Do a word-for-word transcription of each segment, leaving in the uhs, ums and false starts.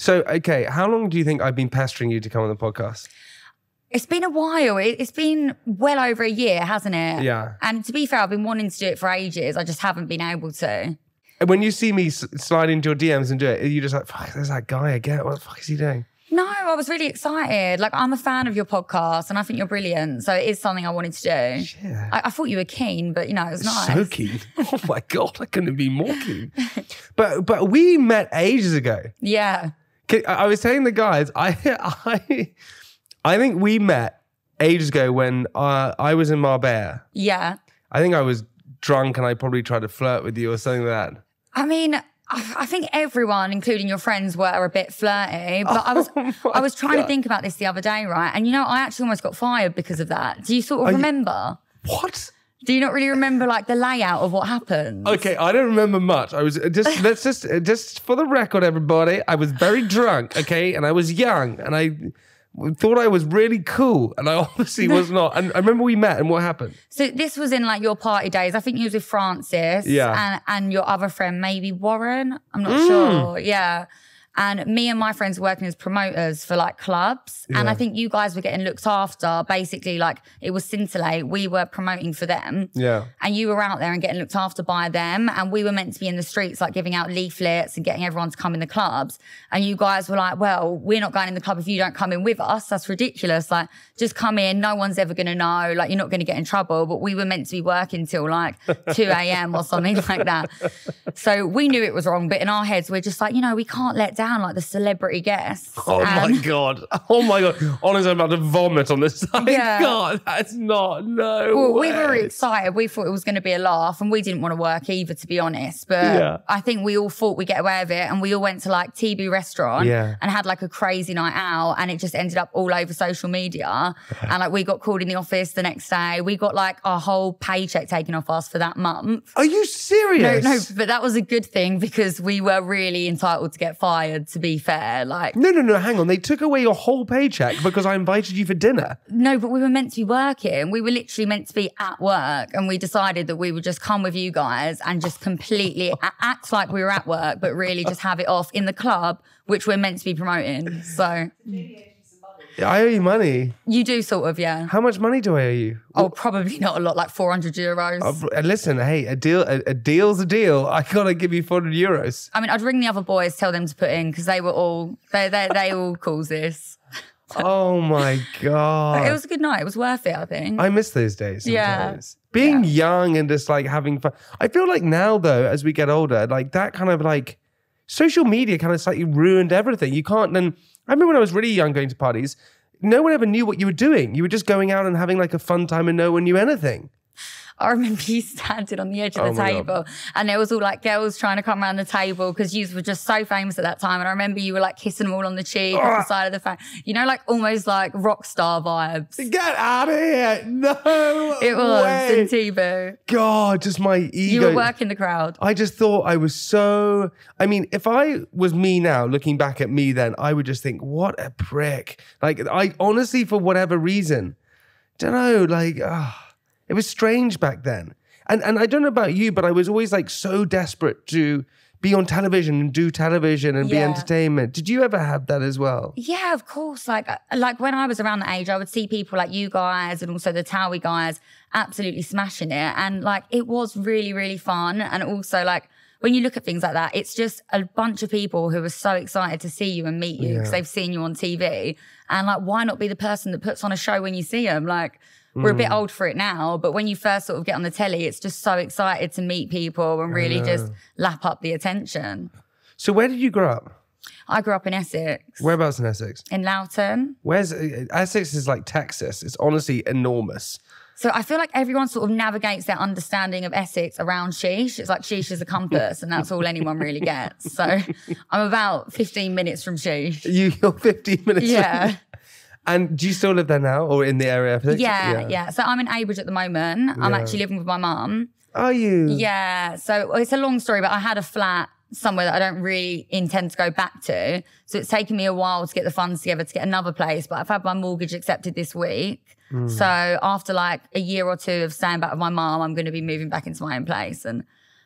So, okay, how long do you think I've been pestering you to come on the podcast? It's been a while. It's been well over a year, hasn't it? Yeah. And to be fair, I've been wanting to do it for ages. I just haven't been able to. When you see me slide into your D Ms and do it, are you just like, fuck, there's that guy again. What the fuck is he doing? No, I was really excited. Like, I'm a fan of your podcast and I think you're brilliant. So it is something I wanted to do. Shit. I, I thought you were keen, but, you know, it was nice. So keen. Oh, my God. I couldn't have been more keen. But, but we met ages ago. Yeah. I was telling the guys, I... I I think we met ages ago when uh, I was in Marbella. Yeah. I think I was drunk and I probably tried to flirt with you or something like that. I mean, I, I think everyone, including your friends, were a bit flirty. But oh I was I was trying God. to think about this the other day, right? And, you know, I actually almost got fired because of that. Do you sort of Are remember? You, what? Do you not really remember, like, the layout of what happened? Okay, I don't remember much. I was just, let's just, just for the record, everybody, I was very drunk, okay? And I was young and I... thought I was really cool and I obviously was not. And I remember we met and what happened? So this was in like your party days. I think you was with Francis yeah. and, and your other friend, maybe Warren. I'm not mm. sure. Yeah. And me and my friends were working as promoters for like clubs. Yeah. And I think you guys were getting looked after. Basically, like it was Scintillate. We were promoting for them. Yeah. And you were out there and getting looked after by them. And we were meant to be in the streets, like giving out leaflets and getting everyone to come in the clubs. And you guys were like, well, we're not going in the club if you don't come in with us. That's ridiculous. Like, just come in. No one's ever going to know. Like, you're not going to get in trouble. But we were meant to be working till like two A M or something like that. So we knew it was wrong. But in our heads, we're just like, you know, we can't let down like the celebrity guests. Oh and my God. Oh my God. Honestly, I'm about to vomit on this. Like, yeah. God, that's not, no well, way. We were excited. We thought it was going to be a laugh and we didn't want to work either, to be honest. But yeah. I think we all thought we'd get away with it and we all went to like T B restaurant yeah. and had like a crazy night out and it just ended up all over social media. And like we got called in the office the next day. We got like our whole paycheck taken off us for that month. Are you serious? No, no, but that was a good thing because we were really entitled to get fired. To be fair, like no, no, no. Hang on, they took away your whole paycheck because I invited you for dinner. No, but we were meant to be working. We were literally meant to be at work, and we decided that we would just come with you guys and just completely act like we were at work, but really just have it off in the club, which we're meant to be promoting. So. I owe you money. You do sort of, yeah. How much money do I owe you? Oh, probably not a lot, like four hundred euros. Uh, listen, hey, a deal, a, a deal's a deal. I gotta give you four hundred euros. I mean, I'd ring the other boys, tell them to put in because they were all, they they, they all calls this. Oh my God. It was a good night. It was worth it, I think. I miss those days sometimes. Yeah. Being yeah. young and just like having fun. I feel like now though, as we get older, like that kind of like, social media kind of slightly ruined everything. You can't then... I remember when I was really young going to parties, no one ever knew what you were doing. You were just going out and having like a fun time and no one knew anything. I remember you standing on the edge of oh the table God. and there was all like girls trying to come around the table because you were just so famous at that time. And I remember you were like kissing them all on the cheek uh, on the side of the face. You know, like almost like rock star vibes. Get out of here. No It was in T V. God, just my ego. You were working the crowd. I just thought I was so... I mean, if I was me now, looking back at me then, I would just think, what a prick. Like, I honestly, for whatever reason, don't know, like... Uh, It was strange back then. And and I don't know about you, but I was always like so desperate to be on television and do television and yeah. be entertainment. Did you ever have that as well? Yeah, of course. Like, like when I was around that age, I would see people like you guys and also the TOWIE guys absolutely smashing it. And like, it was really, really fun. And also like, when you look at things like that, it's just a bunch of people who are so excited to see you and meet you because yeah. they've seen you on T V. And like, why not be the person that puts on a show when you see them? Like... We're a bit old for it now, but when you first sort of get on the telly, it's just so excited to meet people and really just lap up the attention. So where did you grow up? I grew up in Essex. Whereabouts in Essex? In Loughton. Where's Essex is like Texas. It's honestly enormous. So I feel like everyone sort of navigates their understanding of Essex around Sheesh. It's like Sheesh is a compass and that's all anyone really gets. So I'm about fifteen minutes from Sheesh. You, you're fifteen minutes yeah. from And do you still live there now or in the area? Yeah, yeah, yeah. So I'm in Abridge at the moment. I'm yeah. actually living with my mum. Are you? Yeah. So it's a long story, but I had a flat somewhere that I don't really intend to go back to. So it's taken me a while to get the funds together to get another place, but I've had my mortgage accepted this week. Mm. So after like a year or two of staying back with my mum, I'm going to be moving back into my own place. And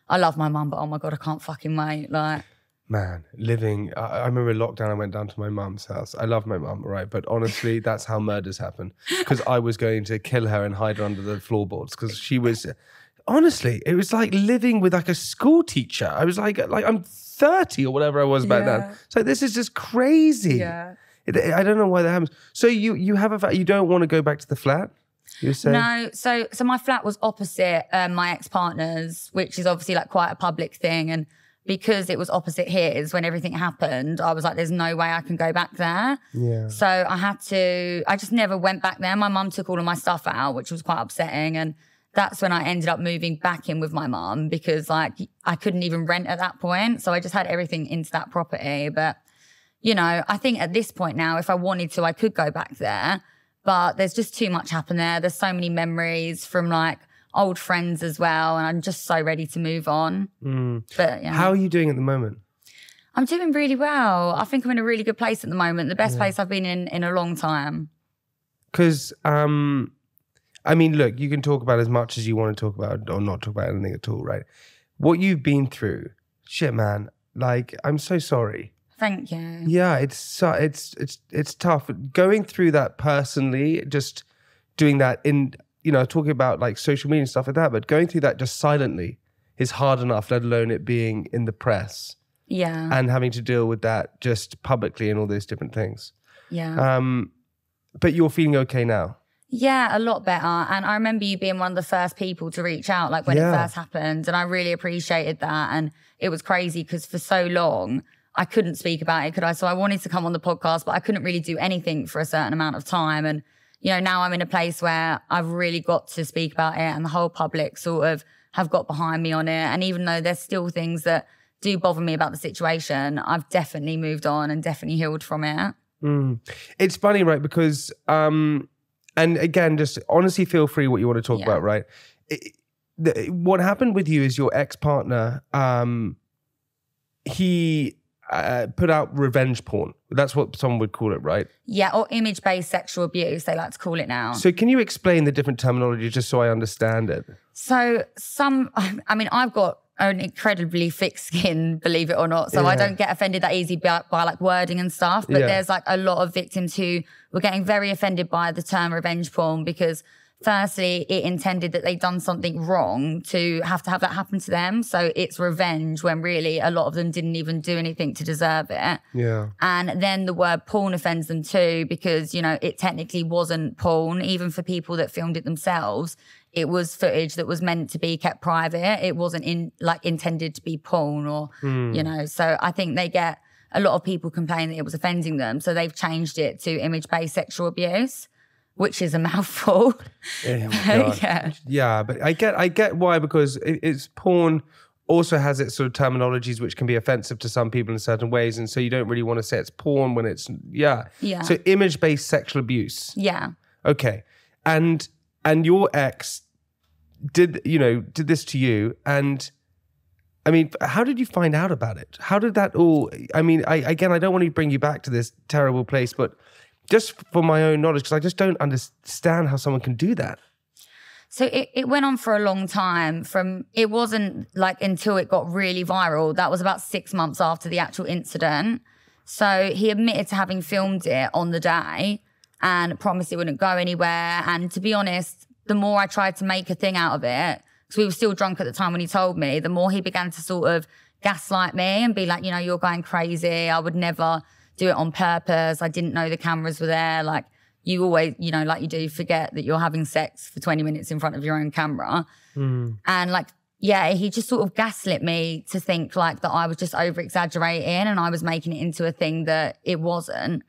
I love my mum, but oh my God, I can't fucking wait. Like... man, living, I, I remember lockdown, I went down to my mum's house. I love my mum, right? But honestly, that's how murders happen. Because I was going to kill her and hide her under the floorboards. Because she was, honestly, it was like living with like a school teacher. I was like, like I'm thirty or whatever I was back yeah. then. So this is just crazy. Yeah. I don't know why that happens. So you you have a, you don't want to go back to the flat? You say? No, so so my flat was opposite um, my ex-partner's, which is obviously like quite a public thing. And because it was opposite his, when everything happened, I was like, there's no way I can go back there. Yeah. So I had to, I just never went back there. My mum took all of my stuff out, which was quite upsetting. And that's when I ended up moving back in with my mum because like I couldn't even rent at that point. So I just had everything into that property. But, you know, I think at this point now, if I wanted to, I could go back there. But there's just too much happened there. There's so many memories from like old friends as well. And I'm just so ready to move on. Mm. But yeah. How are you doing at the moment? I'm doing really well. I think I'm in a really good place at the moment. The best yeah. place I've been in in a long time. Because, um, I mean, look, you can talk about as much as you want to talk about or not talk about anything at all, right? What you've been through, shit, man. Like, I'm so sorry. Thank you. Yeah, it's it's it's it's tough going through that personally. Just doing that in you know talking about like social media and stuff like that, but going through that just silently is hard enough. Let alone it being in the press. Yeah, and having to deal with that just publicly and all those different things. Yeah. Um, but you're feeling okay now. Yeah, a lot better. And I remember you being one of the first people to reach out, like when yeah. it first happened, and I really appreciated that. And it was crazy because for so long, I couldn't speak about it, could I? So I wanted to come on the podcast, but I couldn't really do anything for a certain amount of time. And, you know, now I'm in a place where I've really got to speak about it and the whole public sort of have got behind me on it. And even though there's still things that do bother me about the situation, I've definitely moved on and definitely healed from it. Mm. It's funny, right? Because, um, and again, just honestly feel free what you want to talk yeah. about, right? It, the, what happened with you is your ex-partner, um, he... Uh, put out revenge porn. That's what someone would call it, right? Yeah, or image-based sexual abuse, they like to call it now. So can you explain the different terminology just so I understand it? So some, I mean, I've got an incredibly thick skin, believe it or not, so yeah. I don't get offended that easy by, by like wording and stuff, but yeah. there's like a lot of victims who were getting very offended by the term revenge porn because firstly, it intended that they'd done something wrong to have to have that happen to them. So it's revenge when really a lot of them didn't even do anything to deserve it. Yeah. And then the word porn offends them too because, you know, it technically wasn't porn. Even for people that filmed it themselves, it was footage that was meant to be kept private. It wasn't in like intended to be porn or, mm. you know, so I think they get, a lot of people complain that it was offending them. So they've changed it to image-based sexual abuse. Which is a mouthful. Yeah, oh yeah, yeah, but I get, I get why because it, it's porn. Also has its sort of terminologies which can be offensive to some people in certain ways, and so you don't really want to say it's porn when it's yeah. Yeah. So image-based sexual abuse. Yeah. Okay, and and your ex did you know did this to you and. I mean, how did you find out about it? How did that all? I mean, I again, I don't want to bring you back to this terrible place, but. Just for my own knowledge, because I just don't understand how someone can do that. So it, it went on for a long time. From it wasn't like until it got really viral. That was about six months after the actual incident. So he admitted to having filmed it on the day and promised it wouldn't go anywhere. And to be honest, the more I tried to make a thing out of it, because we were still drunk at the time when he told me, the more he began to sort of gaslight me and be like, you know, you're going crazy. I would never... do it on purpose. I didn't know the cameras were there. Like you always, you know, like you do forget that you're having sex for twenty minutes in front of your own camera. Mm. And like, yeah, he just sort of gaslit me to think like that I was just over exaggerating and I was making it into a thing that it wasn't.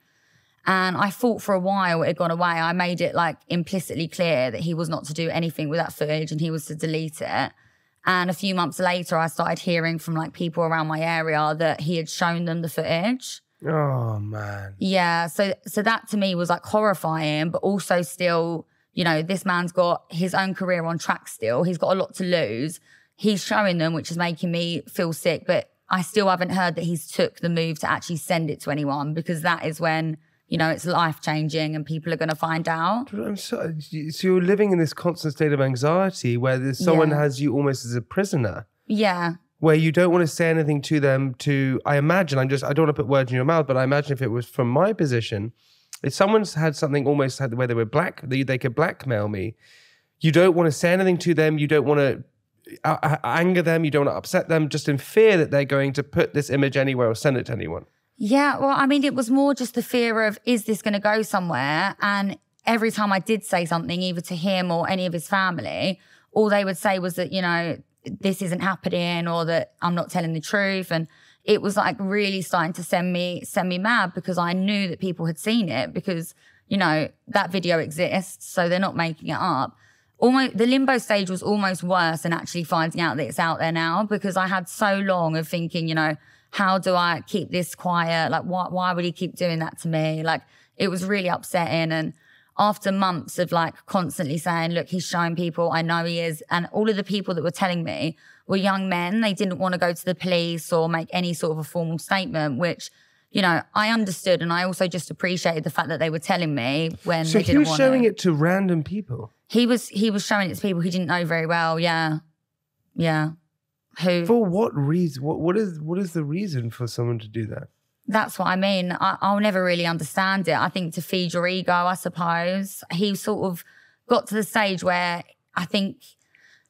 And I thought for a while it had gone away. I made it like implicitly clear that he was not to do anything with that footage and he was to delete it. And a few months later, I started hearing from like people around my area that he had shown them the footage. Oh, man. Yeah, so so that to me was like horrifying, but also still, you know, this man's got his own career on track still. He's got a lot to lose. He's showing them, which is making me feel sick, but I still haven't heard that he's took the move to actually send it to anyone because that is when, you know, it's life-changing and people are going to find out. I'm sorry. So you're living in this constant state of anxiety where someone yeah. has you almost as a prisoner. Yeah. where you don't want to say anything to them to, I imagine, I'm just, I don't want to put words in your mouth, but I imagine if it was from my position, if someone's had something almost had where they were black, they, they could blackmail me. You don't want to say anything to them. You don't want to anger them. You don't want to upset them, just in fear that they're going to put this image anywhere or send it to anyone. Yeah, well, I mean, it was more just the fear of, is this going to go somewhere? And every time I did say something, either to him or any of his family, all they would say was that, you know, this isn't happening, or that I'm not telling the truth. And it was like really starting to send me send me mad, because I knew that people had seen it, because, you know, that video exists, so they're not making it up. Almost, the limbo stage was almost worse than actually finding out that it's out there now, because I had so long of thinking, you know, how do I keep this quiet? Like, why, why would he keep doing that to me? Like, it was really upsetting. And after months of like constantly saying, look, he's showing people, I know he is. And all of the people that were telling me were young men. They didn't want to go to the police or make any sort of a formal statement, which, you know, I understood. And I also just appreciated the fact that they were telling me when they didn't want it. So he was showing it to random people? He was, he was showing it to people he didn't know very well. Yeah. Yeah. Who? For what reason? What, what is, what is the reason for someone to do that? That's what I mean. I, I'll never really understand it. I think to feed your ego, I suppose. He sort of got to the stage where I think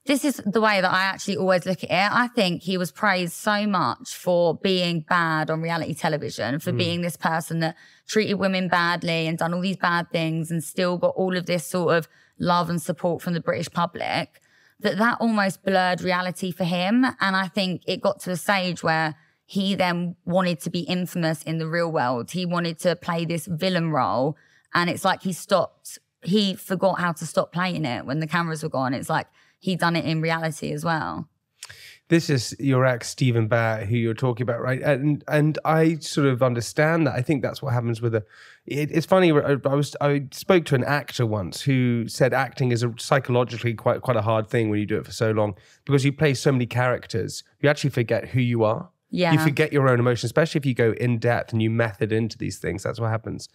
this is the way that I actually always look at it. I think he was praised so much for being bad on reality television, for mm. being this person that treated women badly and done all these bad things and still got all of this sort of love and support from the British public, that that almost blurred reality for him. And I think it got to a stage where he then wanted to be infamous in the real world. He wanted to play this villain role. And it's like he stopped, he forgot how to stop playing it when the cameras were gone. It's like he'd done it in reality as well. This is your ex, Stephen Bear, who you're talking about, right? And and I sort of understand that. I think that's what happens with a... It, it's funny, I, was, I spoke to an actor once who said acting is a, psychologically quite, quite a hard thing when you do it for so long, because you play so many characters, you actually forget who you are. Yeah. You forget your own emotions, especially if you go in depth and you method into these things. That's what happens.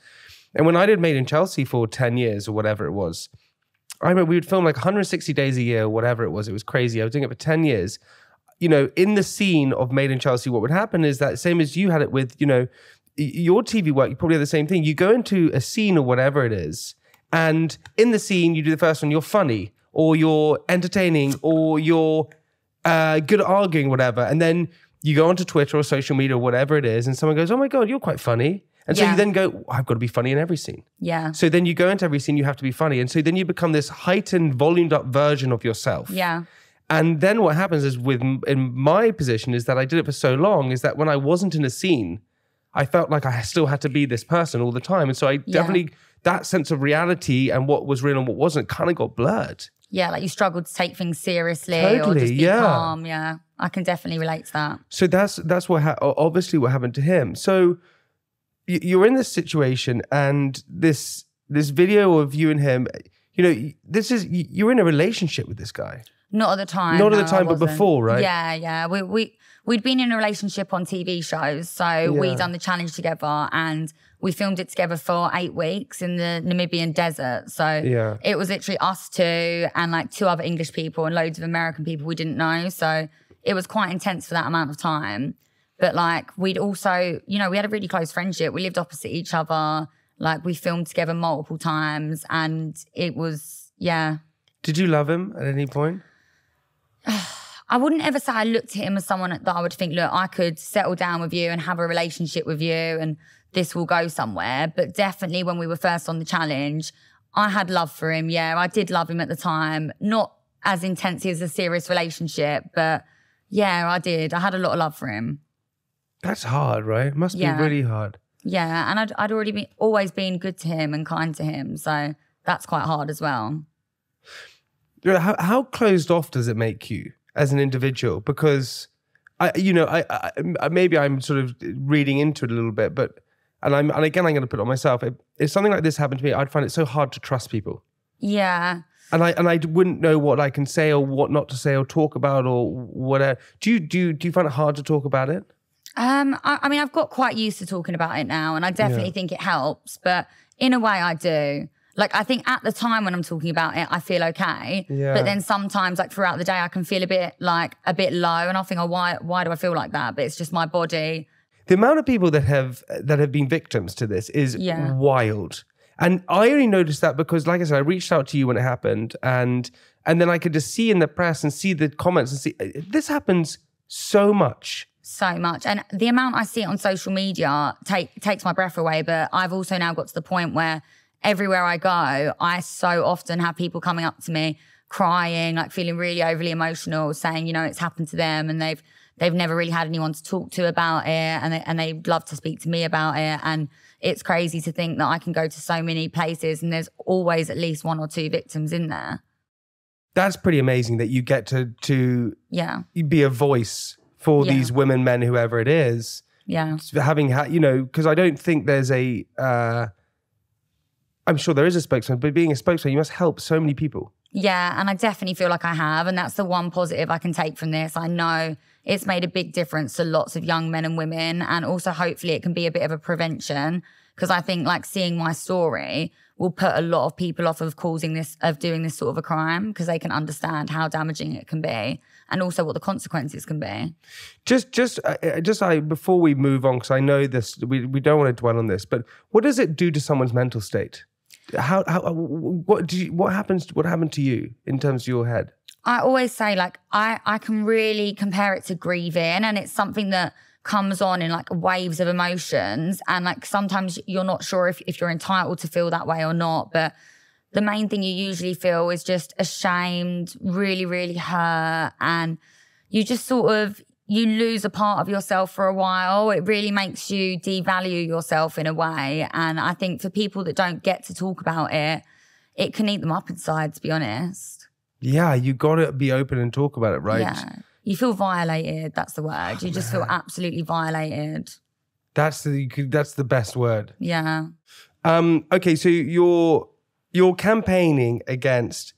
And when I did Made in Chelsea for ten years or whatever it was, I remember we would film like one hundred sixty days a year or whatever it was. It was crazy. I was doing it for ten years. You know, in the scene of Made in Chelsea, what would happen is that same as you had it with, you know, your T V work, you probably had the same thing. You go into a scene or whatever it is, and in the scene, you do the first one, you're funny or you're entertaining or you're uh, good at arguing, whatever. And then you go onto Twitter or social media or whatever it is, and someone goes, oh my God, you're quite funny. And so yeah. you then go, I've got to be funny in every scene. Yeah. So then you go into every scene, you have to be funny. And so then you become this heightened, volumed up version of yourself. Yeah. And then what happens is with, in my position is that I did it for so long, is that when I wasn't in a scene, I felt like I still had to be this person all the time. And so I definitely, yeah. that sense of reality and what was real and what wasn't kind of got blurred. Yeah, like you struggled to take things seriously, totally, or just be yeah. calm. Yeah, I can definitely relate to that. So that's that's what ha obviously what happened to him. So you're in this situation, and this this video of you and him, you know, this is you're in a relationship with this guy. Not at the time. Not at no, the time, but before, right? Yeah, yeah. We we we'd been in a relationship on T V shows, so yeah. we'd done the challenge together, and we filmed it together for eight weeks in the Namibian desert. So yeah. it was literally us two and like two other English people and loads of American people we didn't know. So it was quite intense for that amount of time. But like we'd also, you know, we had a really close friendship. We lived opposite each other. Like we filmed together multiple times, and it was, yeah. Did you love him at any point? I wouldn't ever say I looked at him as someone that I would think, look, I could settle down with you and have a relationship with you and this will go somewhere. But definitely when we were first on the challenge, I had love for him. Yeah, I did love him at the time. Not as intensely as a serious relationship, but yeah, I did. I had a lot of love for him. That's hard, right? Must yeah. be really hard. Yeah, and I'd, I'd already been, always been good to him and kind to him. So that's quite hard as well. How, how closed off does it make you as an individual? Because, I, you know, I, I maybe I'm sort of reading into it a little bit, but, and I'm, and again, I'm going to put it on myself. If, if something like this happened to me, I'd find it so hard to trust people. Yeah. And I and I wouldn't know what I can say or what not to say or talk about or whatever. Do you do you, do you find it hard to talk about it? Um, I, I mean, I've got quite used to talking about it now, and I definitely yeah. think it helps. But in a way, I do. Like, I think at the time when I'm talking about it, I feel okay. Yeah. But then sometimes, like, throughout the day, I can feel a bit, like, a bit low. And I think, oh, why, why do I feel like that? But it's just my body. The amount of people that have, that have been victims to this is yeah. wild. And I only noticed that because, like I said, I reached out to you when it happened. And, and then I could just see in the press and see the comments and see, this happens so much. So much. And the amount I see it on social media take, takes my breath away. But I've also now got to the point where everywhere I go, I so often have people coming up to me crying, like feeling really overly emotional, saying, you know, it's happened to them and they've they've never really had anyone to talk to about it, and they, and they'd love to speak to me about it. And it's crazy to think that I can go to so many places and there's always at least one or two victims in there. That's pretty amazing that you get to, to yeah. be a voice for yeah. these women, men, whoever it is. Yeah. Having had, you know, because I don't think there's a, uh, I'm sure there is a spokesman, but being a spokesman, you must help so many people. Yeah, and I definitely feel like I have. And that's the one positive I can take from this. I know it's made a big difference to lots of young men and women. And also hopefully it can be a bit of a prevention, because I think like seeing my story will put a lot of people off of causing this, of doing this sort of a crime, because they can understand how damaging it can be and also what the consequences can be. Just, just, uh, just I, before we move on, because I know this, we, we don't want to dwell on this, but what does it do to someone's mental state? How, how, what do you, what happens, what happened to you in terms of your head? I always say, like, I, I can really compare it to grieving, and it's something that comes on in like waves of emotions. And like, sometimes you're not sure if, if you're entitled to feel that way or not. But the main thing you usually feel is just ashamed, really, really hurt. And you just sort of, you lose a part of yourself for a while. It really makes you devalue yourself in a way. And I think for people that don't get to talk about it, it can eat them up inside, to be honest. Yeah, you got to be open and talk about it, right? Yeah. You feel violated, that's the word. You oh, just man. feel absolutely violated. That's the, that's the best word. Yeah. Um, okay, so you're, you're campaigning against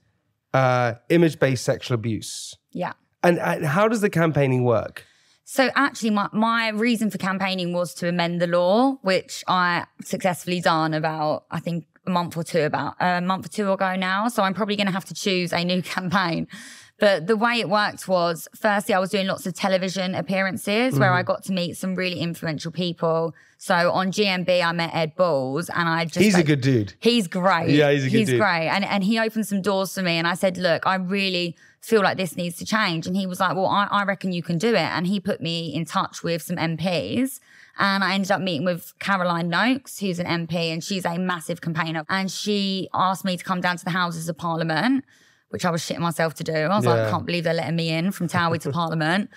uh, image-based sexual abuse. Yeah. And, and how does the campaigning work? So actually my, my reason for campaigning was to amend the law, which I successfully done about, I think, a month or two about a month or two ago now. So I'm probably going to have to choose a new campaign. But the way it worked was, firstly, I was doing lots of television appearances mm-hmm. where I got to meet some really influential people. So on G M B, I met Ed Balls, and I just... He's like, a good dude. He's great. Yeah, he's a good he's dude. He's great. And, and he opened some doors for me, and I said, look, I really feel like this needs to change. And he was like, well, I, I reckon you can do it. And he put me in touch with some M Ps, and I ended up meeting with Caroline Noakes, who's an M P, and she's a massive campaigner. And she asked me to come down to the Houses of Parliament, which I was shitting myself to do. I was yeah. like, I can't believe they're letting me in from TOWIE to Parliament.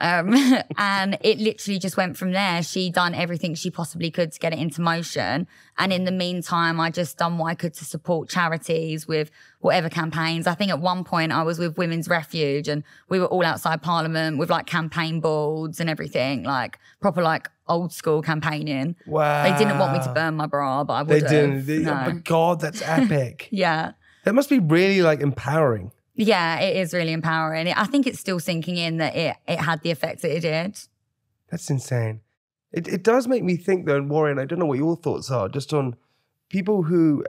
Um, and it literally just went from there. She done everything she possibly could to get it into motion. And in the meantime, I just done what I could to support charities with whatever campaigns. I think at one point I was with Women's Refuge, and we were all outside Parliament with like campaign boards and everything, like proper like old school campaigning. Wow. They didn't want me to burn my bra, but I would have. They didn't. They, no. Oh my God, that's epic. Yeah. That must be really, like, empowering. Yeah, it is really empowering. I think it's still sinking in that it, it had the effects that it did. That's insane. It, it does make me think, though, and Warren, I don't know what your thoughts are, just on people who,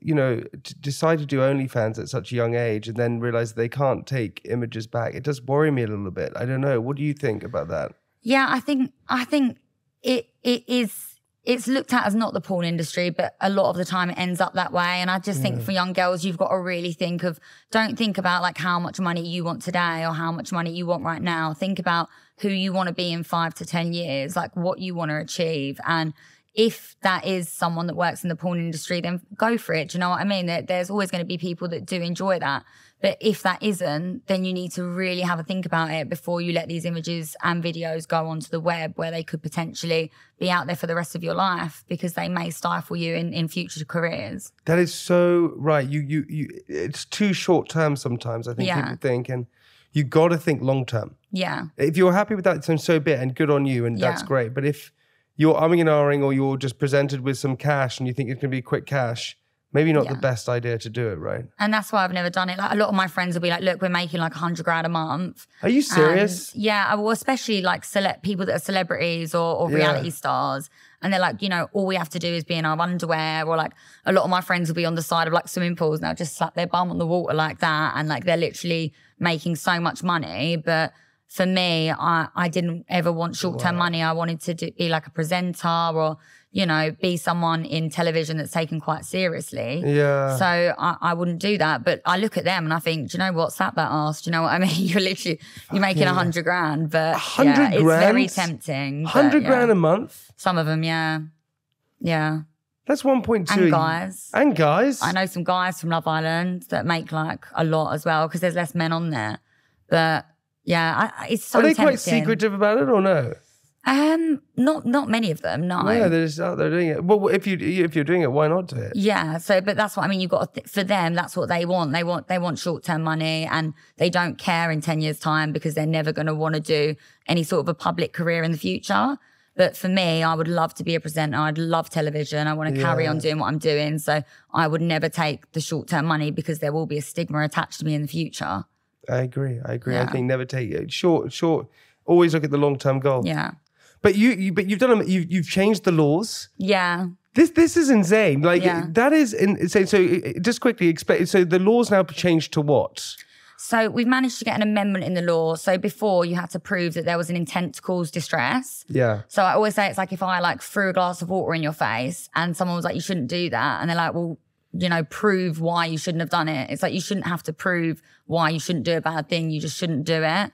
you know, decide to do OnlyFans at such a young age and then realise they can't take images back. It does worry me a little bit. I don't know. What do you think about that? Yeah, I think, I think it it is... It's looked at as not the porn industry, but a lot of the time it ends up that way. And I just think yeah. for young girls, you've got to really think of, don't think about like how much money you want today or how much money you want right now. Think about who you want to be in five to ten years, like what you want to achieve. And if that is someone that works in the porn industry, then go for it. Do you know what I mean? There's always going to be people that do enjoy that. But if that isn't, then you need to really have a think about it before you let these images and videos go onto the web, where they could potentially be out there for the rest of your life, because they may stifle you in, in future careers. That is so right. You, you, you, it's too short term sometimes, I think yeah. people think, and you got to think long term. Yeah. If you're happy with that, it's so be it, and good on you, and yeah. that's great. But if you're umming and ahhing, or you're just presented with some cash and you think it's going to be quick cash, Maybe not yeah. the best idea to do it, right? And that's why I've never done it. Like a lot of my friends will be like, look, we're making like a hundred grand a month. Are you serious? And yeah, well, especially like select people that are celebrities or, or reality yeah. stars. And they're like, you know, all we have to do is be in our underwear, or like a lot of my friends will be on the side of like swimming pools and they'll just slap their bum on the water like that. And like, they're literally making so much money. But for me, I, I didn't ever want short-term wow. money. I wanted to do, be like a presenter or, you know, be someone in television that's taken quite seriously. Yeah. So I, I wouldn't do that. But I look at them and I think, do you know what? Slap that ass. Do you know what I mean? You're literally, you're making a hundred grand, but yeah, it's very tempting. Hundred yeah. grand a month? Some of them, yeah. Yeah. That's one point two. And guys. And guys. I know some guys from Love Island that make like a lot as well because there's less men on there. But yeah, I, it's so tempting. Are they quite secretive about it or no? Um, not not many of them. No, yeah, they're just out there doing it. Well, if you if you're doing it, why not do it? Yeah. So, but that's what I mean. You got to th for them. That's what they want. They want they want short term money, and they don't care in ten years' time because they're never going to want to do any sort of a public career in the future. But for me, I would love to be a presenter. I'd love television. I want to carry yeah. on doing what I'm doing. So I would never take the short term money because there will be a stigma attached to me in the future. I agree. I agree. Yeah. I think never take it short. Short. Always look at the long term goal. Yeah. But you, you, but you've done. You, you've changed the laws. Yeah. This, this is insane. Like yeah. that is insane. So, so just quickly explain. So the laws now changed to what? So we've managed to get an amendment in the law. So before you had to prove that there was an intent to cause distress. Yeah. So I always say it's like if I like threw a glass of water in your face and someone was like, you shouldn't do that, and they're like, well, you know, prove why you shouldn't have done it. It's like you shouldn't have to prove why you shouldn't do a bad thing. You just shouldn't do it.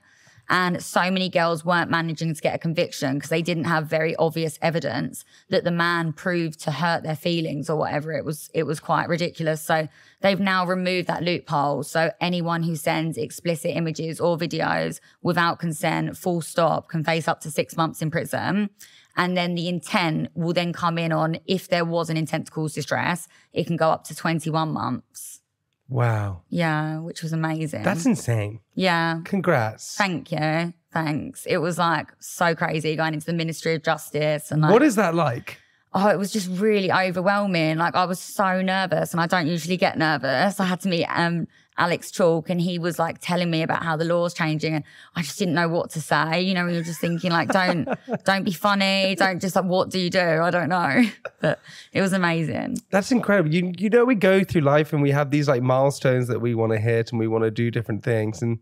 And so many girls weren't managing to get a conviction because they didn't have very obvious evidence that the man proved to hurt their feelings or whatever. It was, it was quite ridiculous. So they've now removed that loophole. So anyone who sends explicit images or videos without consent, full stop, can face up to six months in prison. And then the intent will then come in on if there was an intent to cause distress, it can go up to twenty-one months. Wow. Yeah, which was amazing. That's insane. Yeah. Congrats. Thank you. Thanks. It was like so crazy going into the Ministry of Justice. And like, what is that like? Oh, it was just really overwhelming. Like I was so nervous and I don't usually get nervous. I had to meet um, Alex Chalk and he was like telling me about how the law's changing and I just didn't know what to say. You know, you're just thinking like, don't, don't be funny. Don't just like, what do you do? I don't know. But it was amazing. That's incredible. You, you know, we go through life and we have these like milestones that we want to hit and we want to do different things. And,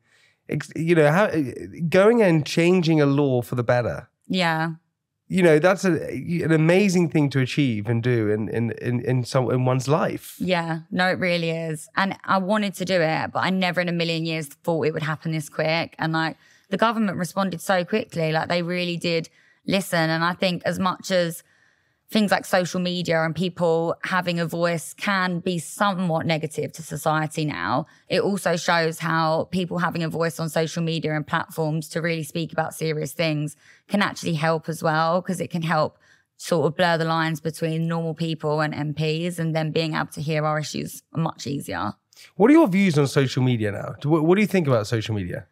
you know, how, going and changing a law for the better. Yeah. You know, that's a, an amazing thing to achieve and do in, in, in, in, some, in one's life. Yeah, no, it really is. And I wanted to do it, but I never in a million years thought it would happen this quick. And like the government responded so quickly, like they really did listen. And I think as much as things like social media and people having a voice can be somewhat negative to society now, it also shows how people having a voice on social media and platforms to really speak about serious things can actually help as well, because it can help sort of blur the lines between normal people and M Ps and then being able to hear our issues much easier. What are your views on social media now? What do you think about social media?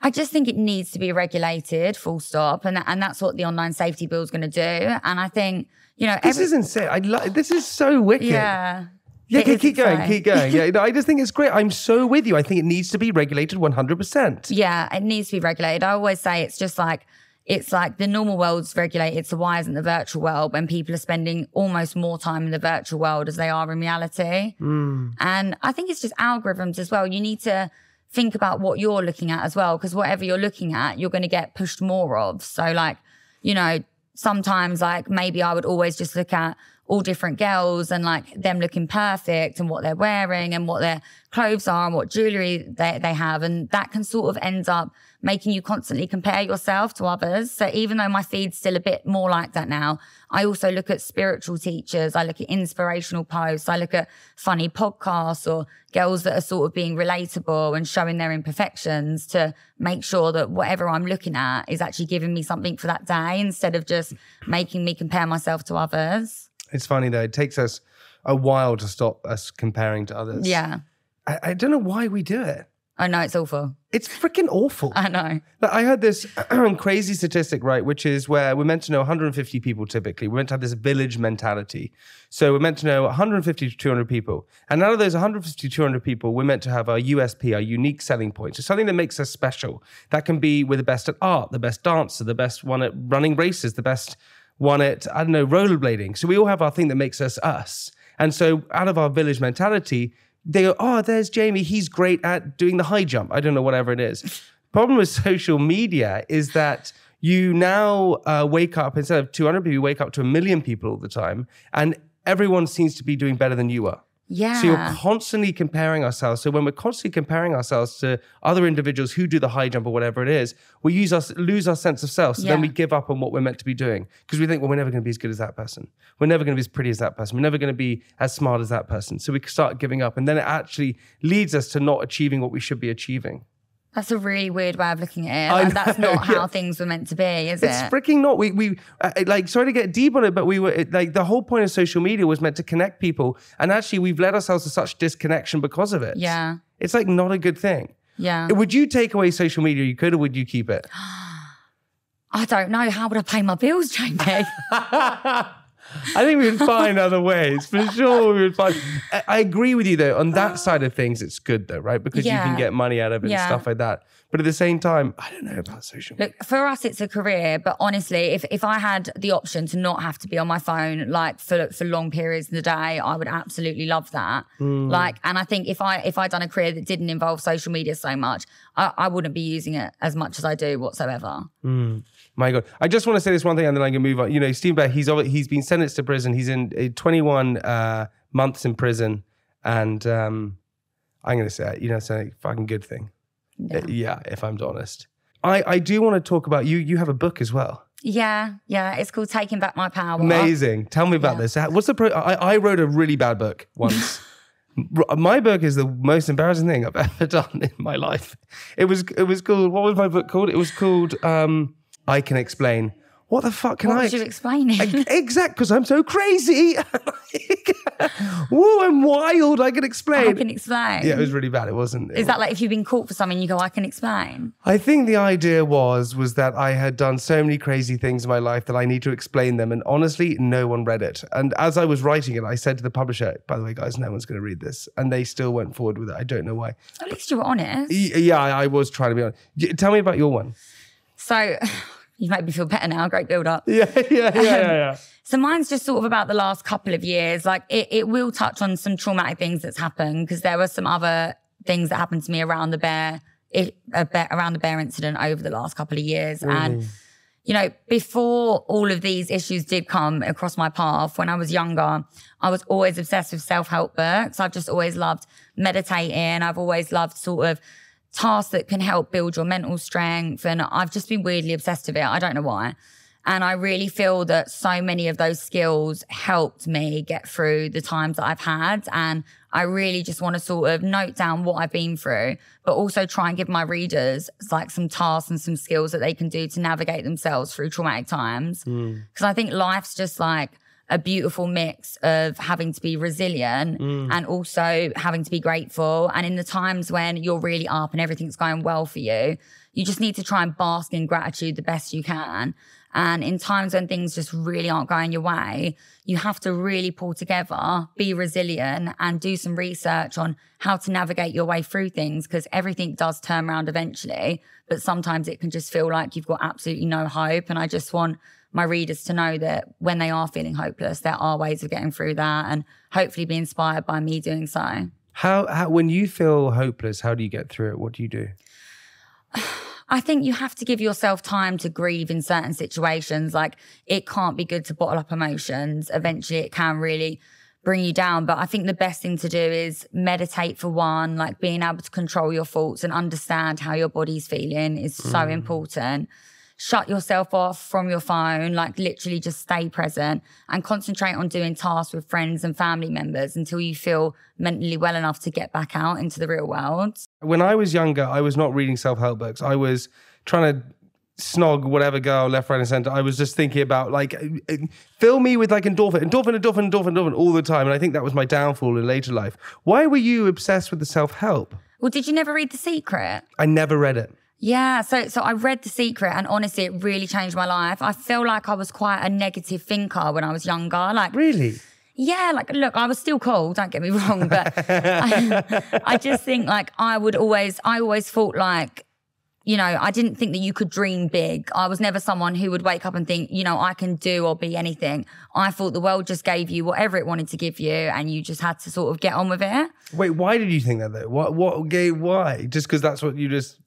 I just think it needs to be regulated, full stop. And, that, and that's what the Online Safety Bill is going to do. And I think, you know... This is insane. I love, this is so wicked. Yeah. Yeah, keep, keep going, keep going. Yeah, no, I just think it's great. I'm so with you. I think it needs to be regulated one hundred percent. Yeah, it needs to be regulated. I always say it's just like... It's like the normal world's regulated, so why isn't the virtual world when people are spending almost more time in the virtual world as they are in reality? Mm. And I think it's just algorithms as well. You need to... think about what you're looking at as well, because whatever you're looking at, you're going to get pushed more of. So like, you know, sometimes like maybe I would always just look at all different girls and like them looking perfect and what they're wearing and what their clothes are and what jewelry they, they have. And that can sort of end up making you constantly compare yourself to others. So even though my feed's still a bit more like that now, I also look at spiritual teachers. I look at inspirational posts. I look at funny podcasts or girls that are sort of being relatable and showing their imperfections to make sure that whatever I'm looking at is actually giving me something for that day instead of just making me compare myself to others. It's funny though, it takes us a while to stop us comparing to others. Yeah. I, I don't know why we do it. I know, it's awful. It's freaking awful. I know. But I heard this crazy statistic, right, which is where we're meant to know a hundred and fifty people typically. We're meant to have this village mentality. So we're meant to know a hundred and fifty to two hundred people. And out of those a hundred and fifty to two hundred people, we're meant to have our U S P, our unique selling point. So something that makes us special. That can be we're the best at art, the best dancer, the best one at running races, the best one at, I don't know, rollerblading. So we all have our thing that makes us us. And so out of our village mentality, they go, oh, there's Jamie. He's great at doing the high jump. I don't know, whatever it is. Problem with social media is that you now uh, wake up, instead of two hundred people, you wake up to a million people all the time. And everyone seems to be doing better than you are. Yeah. So you're constantly comparing ourselves. So when we're constantly comparing ourselves to other individuals who do the high jump or whatever it is, we use us, lose our sense of self. So yeah. then we give up on what we're meant to be doing because we think, well, we're never going to be as good as that person. We're never going to be as pretty as that person. We're never going to be as smart as that person. So we start giving up. And then it actually leads us to not achieving what we should be achieving. That's a really weird way of looking at it. Like, that's not how yeah. things were meant to be, is it's it? It's freaking not. We, we uh, like, sorry to get deep on it, but we were, it, like, the whole point of social media was meant to connect people. And actually, we've led ourselves to such disconnection because of it. Yeah. It's, like, not a good thing. Yeah. Would you take away social media? You could, or would you keep it? I don't know. How would I pay my bills, J P? I think we would find other ways. For sure, we would find... I, I agree with you, though. On that side of things, it's good, though, right? Because yeah. you can get money out of it yeah. and stuff like that. But at the same time, I don't know about social media. Look, for us, it's a career. But honestly, if, if I had the option to not have to be on my phone, like, for, for long periods of the day, I would absolutely love that. Mm. Like, and I think if I if I'd done a career that didn't involve social media so much, I, I wouldn't be using it as much as I do whatsoever. Mm. My God. I just want to say this one thing and then I'm going to move on. You know, Stephen Bear, he's, he's been sentenced to prison. He's in twenty-one uh, months in prison. And um, I'm going to say it, you know, it's a fucking good thing. Yeah, yeah, if I'm honest. I, I do want to talk about, you You have a book as well. Yeah, yeah. It's called Taking Back My Power. Amazing. Tell me about yeah. this. What's the pro I, I wrote a really bad book once. My book is the most embarrassing thing I've ever done in my life. It was, it was called, what was my book called? It was called... Um, I can explain. What the fuck can what I? What you explain? Exact, because I'm so crazy. Whoa, I'm wild. I can explain. I can explain. Yeah, it was really bad. It wasn't. It Is was... that like if you've been caught for something, you go, I can explain? I think the idea was, was that I had done so many crazy things in my life that I need to explain them. And honestly, no one read it. And as I was writing it, I said to the publisher, by the way, guys, no one's going to read this. And they still went forward with it. I don't know why. At least you were honest. Yeah, I was trying to be honest. Tell me about your one. So you make me feel better now. Great build up. Yeah, yeah, yeah, um, yeah, yeah. So mine's just sort of about the last couple of years. Like it, it will touch on some traumatic things that's happened because there were some other things that happened to me around the bear, it, uh, bear around the bear incident over the last couple of years. Mm. And you know, before all of these issues did come across my path, when I was younger, I was always obsessed with self-help books. I've just always loved meditating. I've always loved sort of tasks that can help build your mental strength. And I've just been weirdly obsessed with it. I don't know why. And I really feel that so many of those skills helped me get through the times that I've had. And I really just want to sort of note down what I've been through, but also try and give my readers like some tasks and some skills that they can do to navigate themselves through traumatic times. Mm. Because I think life's just like a beautiful mix of having to be resilient mm. and also having to be grateful. And in the times when you're really up and everything's going well for you, you just need to try and bask in gratitude the best you can. And in times when things just really aren't going your way, you have to really pull together, be resilient and do some research on how to navigate your way through things because everything does turn around eventually. But sometimes it can just feel like you've got absolutely no hope. And I just want my readers to know that when they are feeling hopeless, there are ways of getting through that and hopefully be inspired by me doing so. How, how when you feel hopeless, how do you get through it? What do you do? I think you have to give yourself time to grieve in certain situations. Like it can't be good to bottle up emotions. Eventually it can really bring you down. But I think the best thing to do is meditate for one, like being able to control your thoughts and understand how your body's feeling is so mm. important. Shut yourself off from your phone, like literally just stay present and concentrate on doing tasks with friends and family members until you feel mentally well enough to get back out into the real world. When I was younger, I was not reading self-help books. I was trying to snog whatever girl left, right and center. I was just thinking about like, fill me with like endorphin, endorphin, endorphin, endorphin, endorphin all the time. And I think that was my downfall in later life. Why were you obsessed with the self-help? Well, did you never read The Secret? I never read it. Yeah, so so I read The Secret and honestly, it really changed my life. I feel like I was quite a negative thinker when I was younger. Like Really? Yeah, like, look, I was still cool, don't get me wrong, but I, I just think like I would always, I always thought like, you know, I didn't think that you could dream big. I was never someone who would wake up and think, you know, I can do or be anything. I thought the world just gave you whatever it wanted to give you and you just had to sort of get on with it. Wait, why did you think that though? What, what gave, why? Just because that's what you just...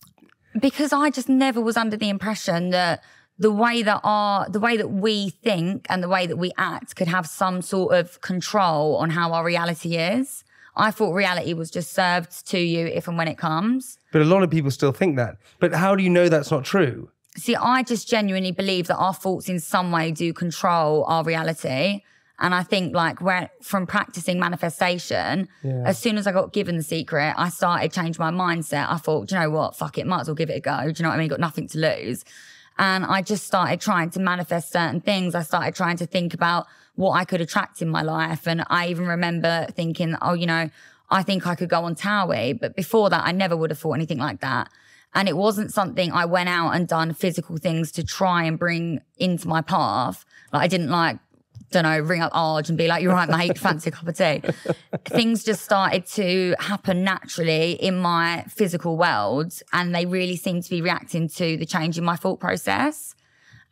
Because I just never was under the impression that the way that our, the way that we think and the way that we act could have some sort of control on how our reality is. I thought reality was just served to you if and when it comes. But a lot of people still think that. But how do you know that's not true? See, I just genuinely believe that our thoughts in some way do control our reality. And I think like where, from practicing manifestation, yeah. as soon as I got given The Secret, I started changing my mindset. I thought, do you know what? Fuck it, might as well give it a go. Do you know what I mean? Got nothing to lose. And I just started trying to manifest certain things. I started trying to think about what I could attract in my life. And I even remember thinking, oh, you know, I think I could go on TOWIE. But before that, I never would have thought anything like that. And it wasn't something I went out and done physical things to try and bring into my path. Like I didn't like, don't know, ring up Arj and be like, you're right, mate, fancy a cup of tea. Things just started to happen naturally in my physical world and they really seemed to be reacting to the change in my thought process.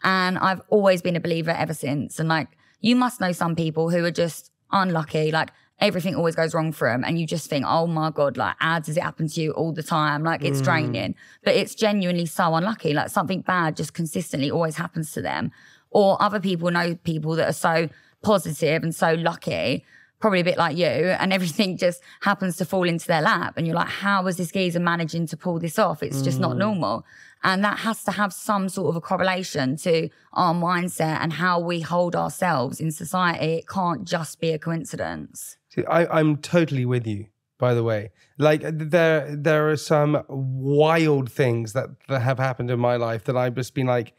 And I've always been a believer ever since. And like, you must know some people who are just unlucky, like everything always goes wrong for them. And you just think, oh my God, like how does it happen to you all the time? Like it's mm. draining, but it's genuinely so unlucky. Like something bad just consistently always happens to them. Or other people know people that are so positive and so lucky, probably a bit like you, and everything just happens to fall into their lap. And you're like, how was this geezer managing to pull this off? It's just mm. not normal. And that has to have some sort of a correlation to our mindset and how we hold ourselves in society. It can't just be a coincidence. See, I, I'm totally with you, by the way. Like there, there are some wild things that, that have happened in my life that I've just been like,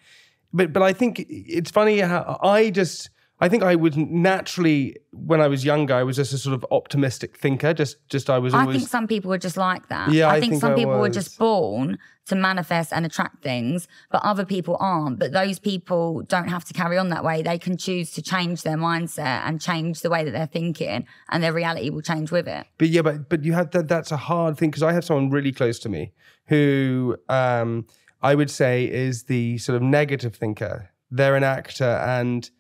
But but I think it's funny how I just, I think I was naturally, when I was younger, I was just a sort of optimistic thinker. Just, just I was always... I think some people were just like that. Yeah, I, I think, think some I people was. were just born to manifest and attract things, but other people aren't. But those people don't have to carry on that way. They can choose to change their mindset and change the way that they're thinking and their reality will change with it. But yeah, but, but you have that, that's a hard thing because I have someone really close to me who... Um, I would say is the sort of negative thinker. They're an actor and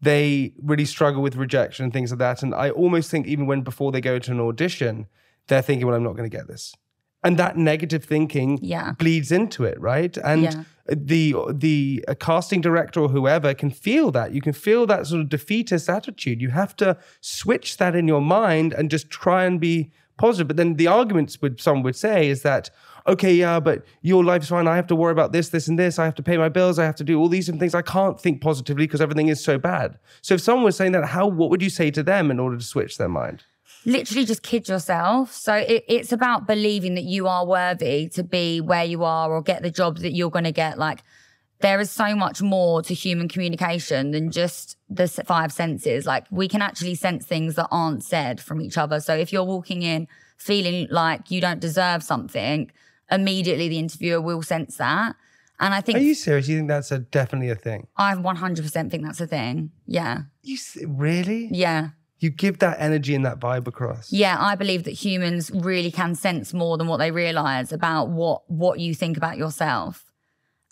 they really struggle with rejection and things like that. And I almost think even when before they go to an audition, they're thinking, well, I'm not going to get this. And that negative thinking yeah. bleeds into it, right? And yeah. the the a casting director or whoever can feel that. You can feel that sort of defeatist attitude. You have to switch that in your mind and just try and be positive. But then the arguments would, some would say is that, okay, yeah, but your life's fine. I have to worry about this, this, and this. I have to pay my bills. I have to do all these different things. I can't think positively because everything is so bad. So if someone was saying that, how, what would you say to them in order to switch their mind? Literally just kid yourself. So it, it's about believing that you are worthy to be where you are or get the job that you're going to get. Like there is so much more to human communication than just the five senses. Like we can actually sense things that aren't said from each other. So if you're walking in feeling like you don't deserve something, immediately the interviewer will sense that. And I think— Are you serious? You think that's a, definitely a thing? I one hundred percent think that's a thing, yeah. You Really? Yeah. You give that energy and that vibe across. Yeah, I believe that humans really can sense more than what they realise about what, what you think about yourself.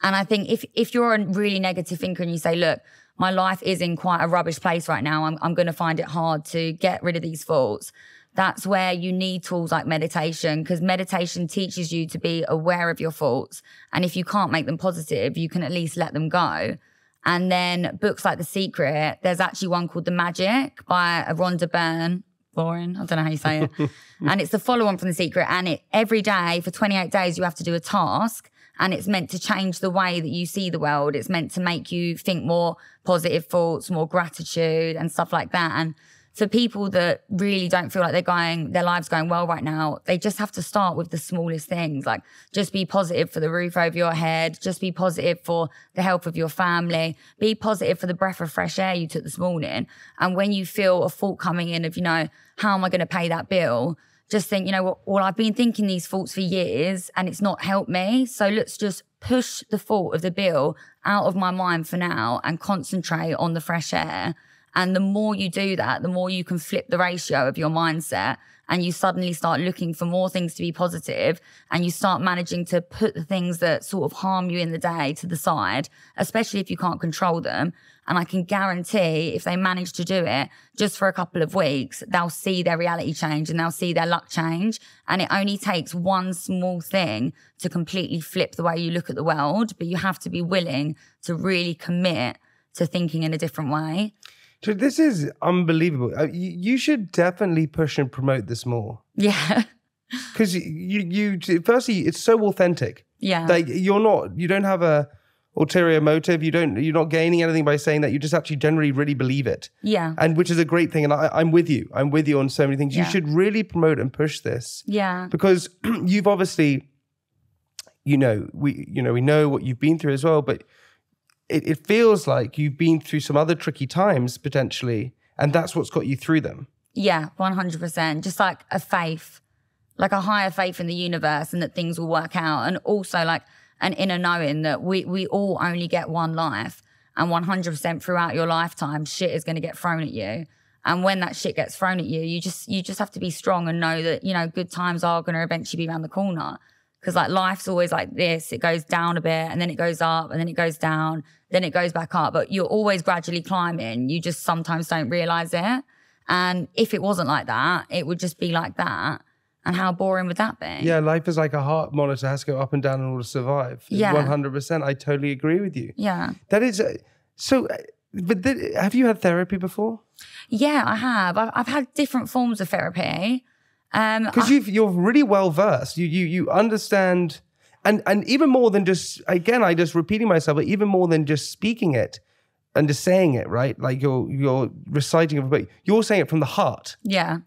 And I think if, if you're a really negative thinker and you say, look, my life is in quite a rubbish place right now, I'm, I'm gonna find it hard to get rid of these thoughts, that's where you need tools like meditation, because meditation teaches you to be aware of your thoughts. And if you can't make them positive, you can at least let them go. And then books like The Secret, there's actually one called The Magic by Rhonda Byrne. Boring, I don't know how you say it. And it's the follow-on from The Secret. And it every day for twenty-eight days, you have to do a task. And it's meant to change the way that you see the world. It's meant to make you think more positive thoughts, more gratitude and stuff like that. And for people that really don't feel like they're going, their lives going well right now, they just have to start with the smallest things. Like just be positive for the roof over your head. Just be positive for the health of your family. Be positive for the breath of fresh air you took this morning. And when you feel a thought coming in of, you know, how am I going to pay that bill? just think, you know what, well, I've been thinking these thoughts for years and it's not helped me. So let's just push the thought of the bill out of my mind for now and concentrate on the fresh air. And the more you do that, the more you can flip the ratio of your mindset, and you suddenly start looking for more things to be positive, and you start managing to put the things that sort of harm you in the day to the side, especially if you can't control them. And I can guarantee if they manage to do it just for a couple of weeks, they'll see their reality change and they'll see their luck change. And it only takes one small thing to completely flip the way you look at the world, but you have to be willing to really commit to thinking in a different way. Dude, this is unbelievable. You should definitely push and promote this more. Yeah. Because you, you, firstly, it's so authentic. Yeah. Like you're not, you don't have a ulterior motive. You don't, you're not gaining anything by saying that. You just actually generally really believe it. Yeah. And which is a great thing. And I, I'm with you. I'm with you on so many things. Yeah. You should really promote and push this. Yeah. Because you've obviously, you know, we, you know, we know what you've been through as well, but It, it feels like you've been through some other tricky times potentially, and that's what's got you through them. Yeah, one hundred percent. Just like a faith, like a higher faith in the universe and that things will work out. And also like an inner knowing that we, we all only get one life, and one hundred percent throughout your lifetime, shit is going to get thrown at you. And when that shit gets thrown at you, you just, you just have to be strong and know that, you know, good times are going to eventually be around the corner. Because like life's always like this, it goes down a bit and then it goes up and then it goes down, then it goes back up. But you're always gradually climbing. You just sometimes don't realize it. And if it wasn't like that, it would just be like that. And how boring would that be? Yeah, life is like a heart monitor, it has to go up and down in order to survive. Yeah. one hundred percent. I totally agree with you. Yeah. That is, uh, so, but th- have you had therapy before? Yeah, I have. I've, I've had different forms of therapy. Because um, you've you're really well versed, you you you understand, and and even more than just, again, I just repeating myself, but even more than just speaking it and just saying it, right? Like you're you're reciting it, but you're saying it from the heart. Yeah.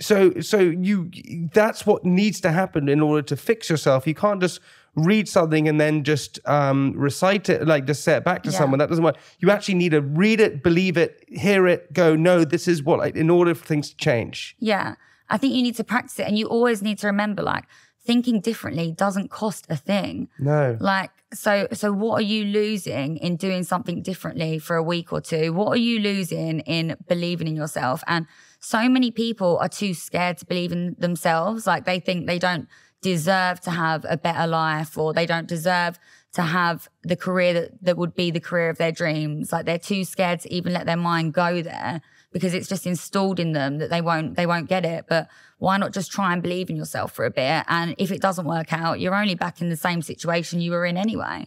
So so you that's what needs to happen in order to fix yourself. You can't just read something and then just um, recite it, like just say it back to yeah. someone. That doesn't work. You actually need to read it, believe it, hear it, go, no, this is what, like, in order for things to change. Yeah. I think you need to practice it, and you always need to remember, like, thinking differently doesn't cost a thing. No. Like, so so what are you losing in doing something differently for a week or two? What are you losing in believing in yourself? And so many people are too scared to believe in themselves. Like, they think they don't deserve to have a better life, or they don't deserve to have the career that, that would be the career of their dreams. Like, they're too scared to even let their mind go there, because it's just installed in them that they won't they won't get it. But why not just try and believe in yourself for a bit? And if it doesn't work out, you're only back in the same situation you were in anyway.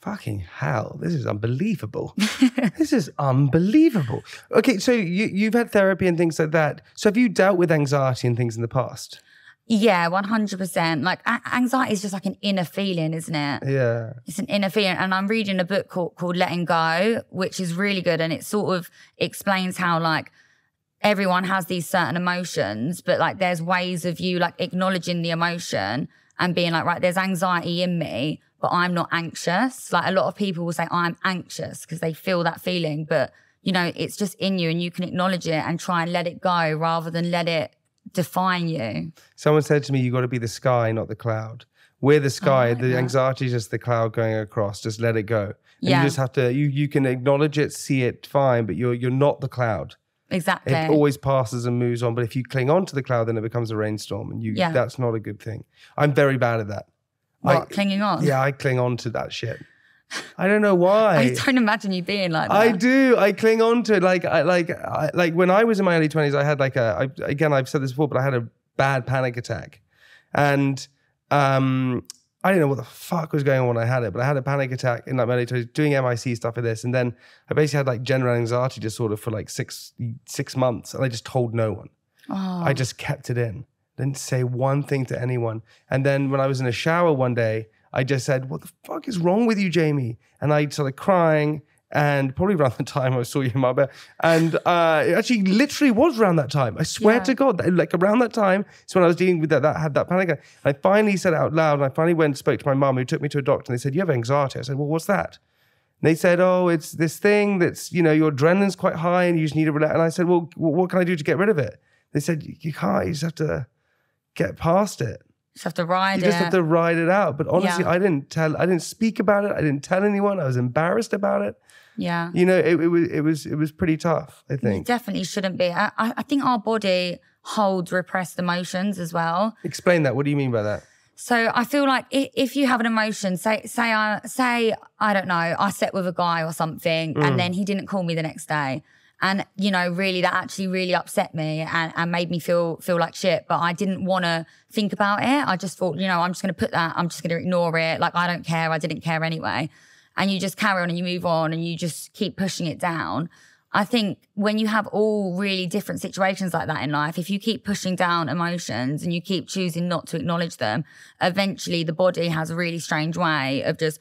Fucking hell, this is unbelievable. This is unbelievable. Okay, so you, you've had therapy and things like that. So have you dealt with anxiety and things in the past? Yeah, one hundred percent. Like, anxiety is just like an inner feeling, isn't it? Yeah. It's an inner feeling. And I'm reading a book called, called Letting Go, which is really good. And it sort of explains how, like, everyone has these certain emotions, but, like, there's ways of you, like, acknowledging the emotion and being like, right, there's anxiety in me, but I'm not anxious. Like, a lot of people will say, I'm anxious, because they feel that feeling. But, you know, it's just in you, and you can acknowledge it and try and let it go rather than let it define you. Someone said to me, you got to be the sky, not the cloud. We're the sky. Oh, the anxiety is just the cloud going across. Just let it go. And yeah. You just have to, you you can acknowledge it, see it, fine, but you're you're not the cloud. Exactly. It always passes and moves on. But if you cling on to the cloud, then it becomes a rainstorm, and you yeah. that's not a good thing. I'm very bad at that. What, I, clinging on? Yeah, I cling on to that shit. I don't know why. I don't imagine you being like that. I do. I cling on to it. Like, I, like, I, like when I was in my early twenties, I had like a, I, again, I've said this before, but I had a bad panic attack. And um, I don't know what the fuck was going on when I had it, but I had a panic attack in like my early twenties, doing M I C stuff like this. And then I basically had like general anxiety disorder for like six, six months. And I just told no one. Oh. I just kept it in. Didn't say one thing to anyone. And then when I was in a shower one day, I just said, what the fuck is wrong with you, Jamie? And I started crying, and probably around the time I saw you in Marbella. And uh, it actually literally was around that time. I swear yeah. to God, that, like around that time, it's when I was dealing with that, that had that panic. And I finally said it out loud, and I finally went and spoke to my mum, who took me to a doctor, and they said, you have anxiety. I said, well, what's that? And they said, oh, it's this thing that's, you know, your adrenaline's quite high and you just need to relax. And I said, well, what can I do to get rid of it? They said, you can't, you just have to get past it. You just have to ride you it. You just have to ride it out. But honestly, yeah. I didn't tell, I didn't speak about it. I didn't tell anyone. I was embarrassed about it. Yeah. You know, it, it was, it was, it was pretty tough, I think. You definitely shouldn't be. I, I think our body holds repressed emotions as well. Explain that. What do you mean by that? So I feel like if you have an emotion, say, say, I, say, I don't know, I slept with a guy or something mm. and then he didn't call me the next day. And, you know, really, that actually really upset me and, and made me feel feel like shit. But I didn't want to think about it. I just thought, you know, I'm just going to put that, I'm just going to ignore it. Like, I don't care. I didn't care anyway. And you just carry on and you move on and you just keep pushing it down. I think when you have all really different situations like that in life, if you keep pushing down emotions and you keep choosing not to acknowledge them, eventually the body has a really strange way of just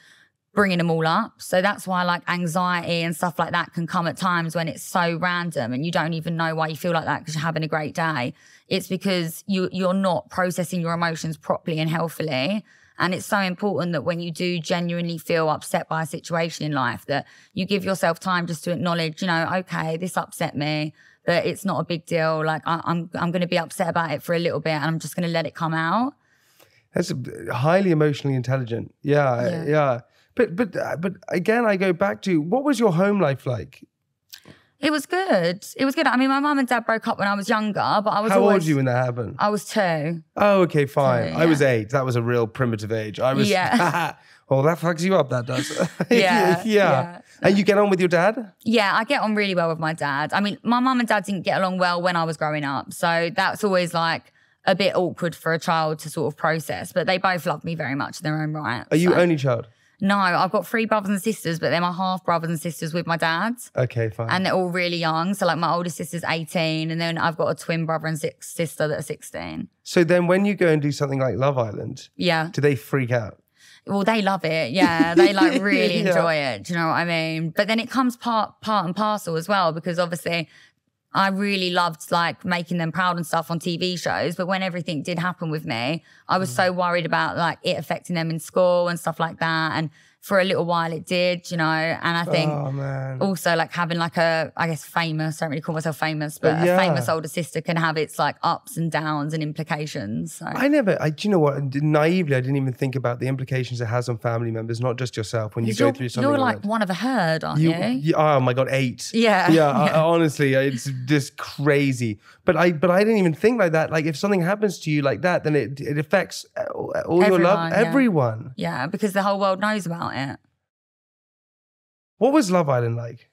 bringing them all up. So that's why like anxiety and stuff like that can come at times when it's so random and you don't even know why you feel like that because you're having a great day. It's because you, you're not processing your emotions properly and healthily. And it's so important that when you do genuinely feel upset by a situation in life, that you give yourself time just to acknowledge, you know, okay, this upset me, but it's not a big deal. Like I, I'm, I'm going to be upset about it for a little bit and I'm just going to let it come out. That's highly emotionally intelligent. Yeah, yeah. yeah. But but but again, I go back to, what was your home life like? It was good. It was good. I mean, my mum and dad broke up when I was younger, but I was How always, old were you when that happened? I was two. Oh, okay, fine. Two, yeah. I was eight. That was a real primitive age. I was, yeah. Oh, that fucks you up, that does. yeah, yeah. Yeah. And you get on with your dad? Yeah, I get on really well with my dad. I mean, my mum and dad didn't get along well when I was growing up. So that's always like a bit awkward for a child to sort of process, but they both loved me very much in their own right. Are you so. only child? No, I've got three brothers and sisters, but they're my half brothers and sisters with my dad. Okay, fine. And they're all really young. So like my oldest sister's eighteen and then I've got a twin brother and six sister that are sixteen. So then when you go and do something like Love Island, yeah, do they freak out? Well, they love it. Yeah, they like really yeah. enjoy it. Do you know what I mean? But then it comes part, part and parcel as well, because obviously I really loved like making them proud and stuff on T V shows. But when everything did happen with me, I was mm. so worried about like it affecting them in school and stuff like that. And for a little while it did, you know, and I think oh, man. also like having like a, I guess famous, I don't really call myself famous, but, but yeah. a famous older sister can have its like ups and downs and implications. So. I never, I, do you know what, naively, I didn't even think about the implications it has on family members, not just yourself when you go through something. You're like, like one of a herd, aren't you? you? Oh my God, eight. Yeah. Yeah, yeah. I, honestly, it's just crazy. But I but I didn't even think like that. Like if something happens to you like that, then it, it affects all everyone, your love, yeah. everyone. Yeah, because the whole world knows about it. It. What was Love Island like?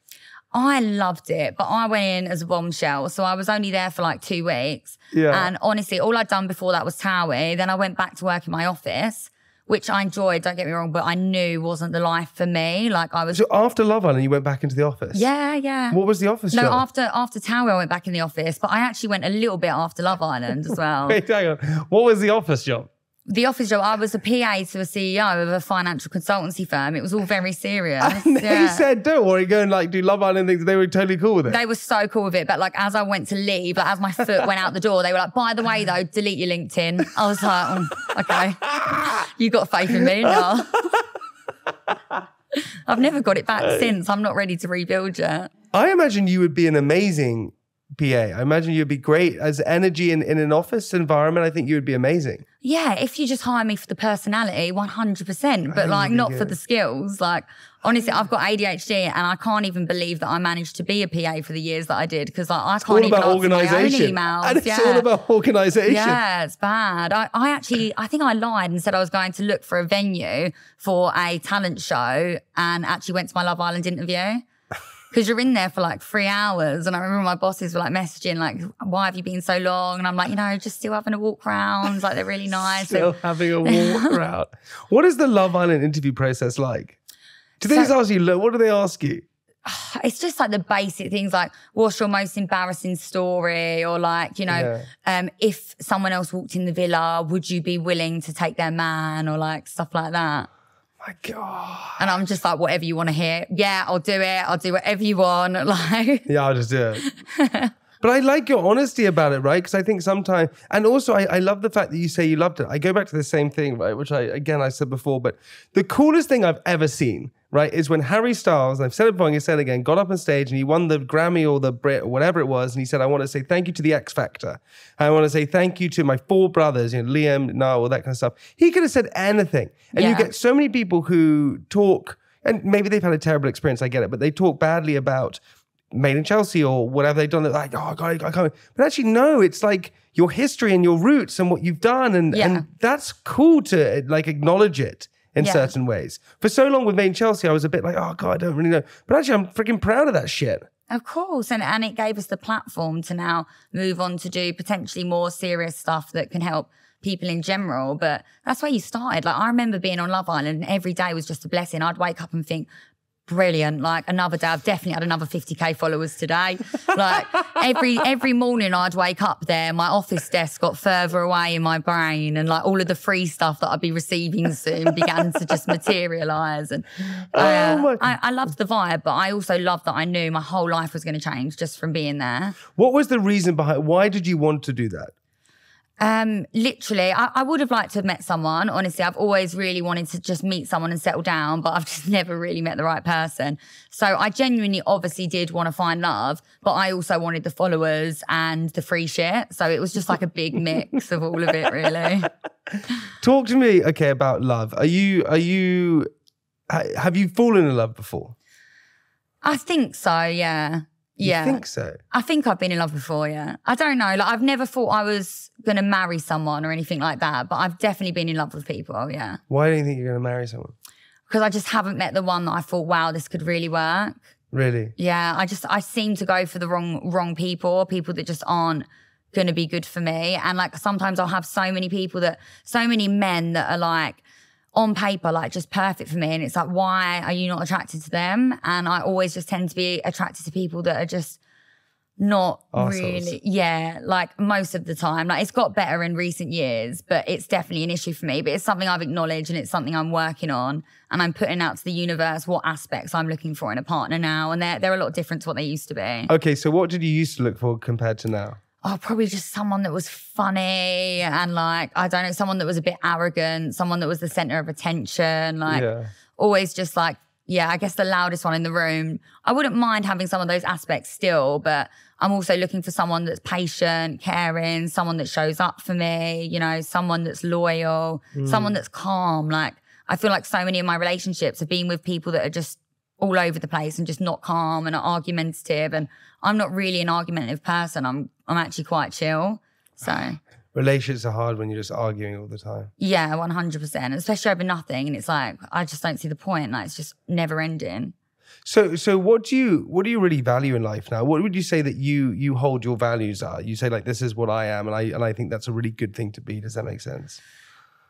I loved it, but I went in as a bombshell. So I was only there for like two weeks. Yeah. And honestly, all I'd done before that was TOWIE. Then I went back to work in my office, which I enjoyed, don't get me wrong, but I knew wasn't the life for me. Like I was... So after Love Island, you went back into the office? Yeah, yeah. What was the office No, job? after after TOWIE, I went back in the office, but I actually went a little bit after Love Island as well. Wait, hang on. What was the office job? The office job, I was a P A to a C E O of a financial consultancy firm. It was all very serious. And they yeah. said, don't worry, go and like do Love Island things. They were totally cool with it. They were so cool with it. But like as I went to leave, like as my foot went out the door, they were like, by the way though, delete your LinkedIn. I was like, oh, okay, you got faith in me now. I've never got it back since. I'm not ready to rebuild yet. I imagine you would be an amazing P A. I imagine you'd be great as energy in, in an office environment. I think you would be amazing. Yeah, if you just hire me for the personality, one hundred percent, but like not for the skills. Like honestly, I've got A D H D and I can't even believe that I managed to be a P A for the years that I did because like, I can't even answer my own emails. And it's yeah. all about organisation. Yeah, it's bad. I, I actually, I think I lied and said I was going to look for a venue for a talent show and actually went to my Love Island interview. Because you're in there for like three hours. And I remember my bosses were like messaging, like, why have you been so long? And I'm like, you know, just still having a walk round. Like, they're really nice. Still and having a walk round. What is the Love Island interview process like? Do they so, just ask you, look, what do they ask you? It's just like the basic things like, what's your most embarrassing story? Or like, you know, yeah. um, if someone else walked in the villa, would you be willing to take their man? Or like stuff like that. My God. And I'm just like, whatever you want to hear. Yeah, I'll do it. I'll do whatever you want. Like, yeah, I'll just do it. But I like your honesty about it, right? Because I think sometimes, and also I, I love the fact that you say you loved it. I go back to the same thing, right? Which I, again, I said before, but the coolest thing I've ever seen, right, is when Harry Styles, and I've said it before, I'm going to say it again, got up on stage and he won the Grammy or the Brit or whatever it was, and he said, I want to say thank you to the X Factor. I want to say thank you to my four brothers, you know, Liam, Niall, all that kind of stuff. He could have said anything. And yeah. you get so many people who talk, and maybe they've had a terrible experience, I get it, but they talk badly about Made in Chelsea or whatever they've done. They're like, oh, God, I can't. But actually, no, it's like your history and your roots and what you've done. And, yeah. and that's cool to like acknowledge it. In yeah. certain ways. For so long with Made in Chelsea, I was a bit like, oh, God, I don't really know. But actually, I'm freaking proud of that shit. Of course. And, and it gave us the platform to now move on to do potentially more serious stuff that can help people in general. But that's where you started. Like, I remember being on Love Island and every day was just a blessing. I'd wake up and think, brilliant. Like, another day. I've definitely had another fifty K followers today. Like, every every morning I'd wake up there, my office desk got further away in my brain, and like all of the free stuff that I'd be receiving soon began to just materialise. And uh, oh I, I loved the vibe, but I also loved that I knew my whole life was going to change just from being there. What was the reason behind, why did you want to do that? Um, literally, I, I would have liked to have met someone. Honestly, I've always really wanted to just meet someone and settle down, but I've just never really met the right person. So I genuinely obviously did want to find love, but I also wanted the followers and the free shit. So it was just like a big mix of all of it, really. Talk to me, okay, about love. Are you, are you, have you fallen in love before? I think so, yeah. Yeah. You think so? I think I've been in love before, yeah. I don't know. Like, I've never thought I was going to marry someone or anything like that, but I've definitely been in love with people, yeah. Why do you think you're going to marry someone? Because I just haven't met the one that I thought, wow, this could really work. Really? Yeah, I just, I seem to go for the wrong, wrong people, people that just aren't going to be good for me. And like, sometimes I'll have so many people that, so many men that are like, on paper, like just perfect for me. And it's like, why are you not attracted to them? And I always just tend to be attracted to people that are just not Arseholes. Really, yeah, like most of the time. Like, it's got better in recent years, but it's definitely an issue for me. But it's something I've acknowledged and it's something I'm working on. And I'm putting out to the universe what aspects I'm looking for in a partner now. And they're, they're a lot different to what they used to be. Okay, so what did you used to look for compared to now? Oh, probably just someone that was funny and like, I don't know, someone that was a bit arrogant, someone that was the center of attention, like yeah. always just like, yeah, I guess the loudest one in the room. I wouldn't mind having some of those aspects still, but I'm also looking for someone that's patient, caring, someone that shows up for me, you know, someone that's loyal, mm. someone that's calm. Like, I feel like so many of my relationships have been with people that are just all over the place and just not calm and are argumentative. And I'm not really an argumentative person. I'm I'm actually quite chill. So relationships are hard when you're just arguing all the time. Yeah, one hundred percent, especially over nothing. And it's like, I just don't see the point. Like, it's just never ending. So so what do you what do you really value in life now? What would you say that you you hold your values are? You say like, this is what I am, and I and I think that's a really good thing to be. Does that make sense?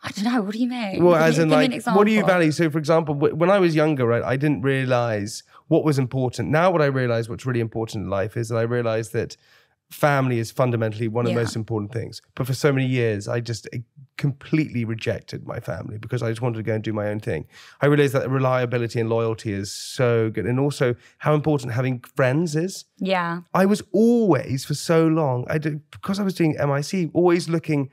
I don't know. What do you mean? Well, as in like, what do you value? So for example, when I was younger, right, I didn't realize what was important. Now what I realize what's really important in life is that I realize that family is fundamentally one of yeah. the most important things. But for so many years, I just completely rejected my family because I just wanted to go and do my own thing. I realized that reliability and loyalty is so good. And also how important having friends is. Yeah. I was always, for so long, I did, because I was doing M I C, always looking,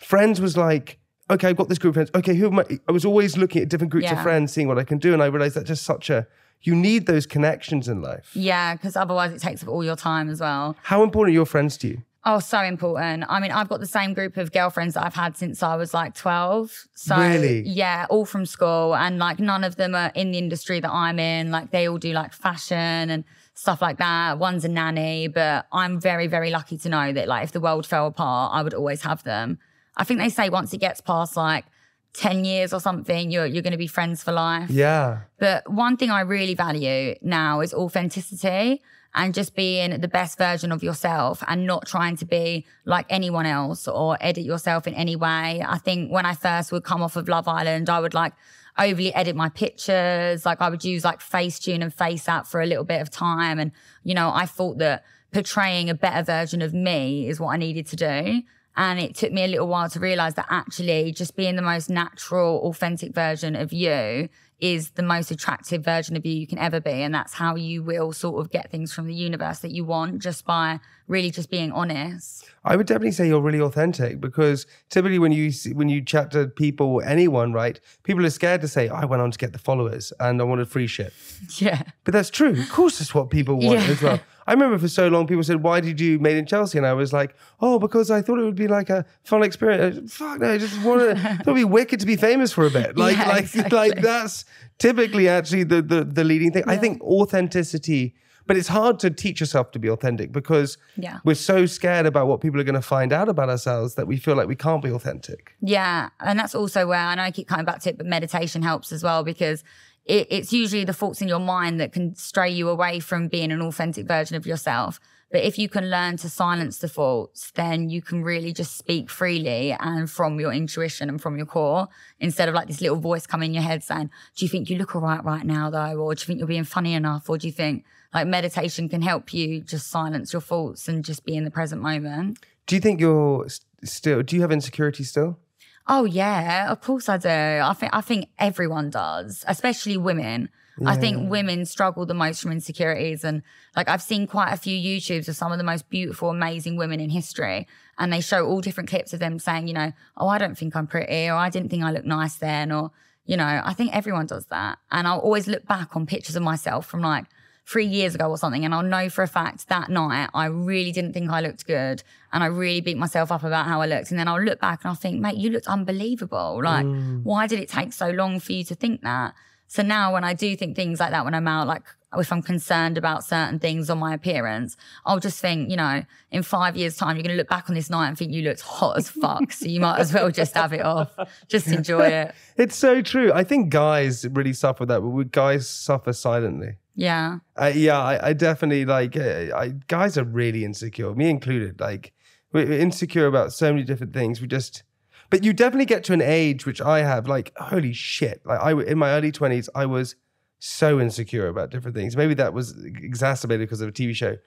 friends was like, okay, I've got this group of friends. Okay, who am I? I was always looking at different groups yeah. of friends, seeing what I can do. And I realized that's just such a, you need those connections in life. Yeah, because otherwise it takes up all your time as well. How important are your friends to you? Oh, so important. I mean, I've got the same group of girlfriends that I've had since I was like twelve. So, really? Yeah, all from school. And like none of them are in the industry that I'm in. Like they all do like fashion and stuff like that. One's a nanny, but I'm very, very lucky to know that like if the world fell apart, I would always have them. I think they say once it gets past like ten years or something, you're you're going to be friends for life. Yeah. But one thing I really value now is authenticity and just being the best version of yourself and not trying to be like anyone else or edit yourself in any way. I think when I first would come off of Love Island, I would like overly edit my pictures. Like I would use like Facetune and FaceApp for a little bit of time. And, you know, I thought that portraying a better version of me is what I needed to do. And it took me a little while to realize that actually just being the most natural, authentic version of you is the most attractive version of you you can ever be. And that's how you will sort of get things from the universe that you want, just by really just being honest. I would definitely say you're really authentic, because typically when you when you chat to people or anyone, right, people are scared to say, I went on to get the followers and I wanted free shit. Yeah. But that's true. Of course, that's what people want yeah. as well. I remember for so long people said, why did you Made in Chelsea? And I was like, oh, because I thought it would be like a fun experience. Fuck no, I just wanted, thought it'd be wicked to be famous for a bit. Like, yeah, like, exactly. like that's typically actually the, the, the leading thing. Yeah. I think authenticity, but it's hard to teach yourself to be authentic, because yeah. we're so scared about what people are going to find out about ourselves that we feel like we can't be authentic. Yeah. And that's also where, I know I keep coming back to it, but meditation helps as well, because It, it's usually the thoughts in your mind that can stray you away from being an authentic version of yourself. But if you can learn to silence the thoughts, then you can really just speak freely and from your intuition and from your core, instead of like this little voice coming in your head saying, do you think you look all right right now though? Or do you think you're being funny enough? Or do you think, like, meditation can help you just silence your thoughts and just be in the present moment. Do you think you're still, do you have insecurity still? Oh yeah, of course I do. I think I think everyone does, especially women. Yeah. I think women struggle the most from insecurities, and like I've seen quite a few YouTubes of some of the most beautiful, amazing women in history, and they show all different clips of them saying, you know, oh, I don't think I'm pretty, or I didn't think I looked nice then, or, you know, I think everyone does that. And I'll always look back on pictures of myself from like three years ago or something, and I'll know for a fact that night I really didn't think I looked good and I really beat myself up about how I looked. And then I'll look back and I'll think, mate, you looked unbelievable. Like, mm. why did it take so long for you to think that? So now when I do think things like that when I'm out, like if I'm concerned about certain things on my appearance, I'll just think, you know, in five years' time, you're going to look back on this night and think you looked hot as fuck. So you might as well just have it off. Just enjoy it. It's so true. I think guys really suffer that, but would guys suffer silently? Yeah. Uh, yeah, I, I definitely, like, uh, I, guys are really insecure, me included. Like, we're insecure about so many different things. We just, but you definitely get to an age, which I have, like, holy shit. Like, I, in my early twenties, I was so insecure about different things. Maybe that was exacerbated because of a T V show.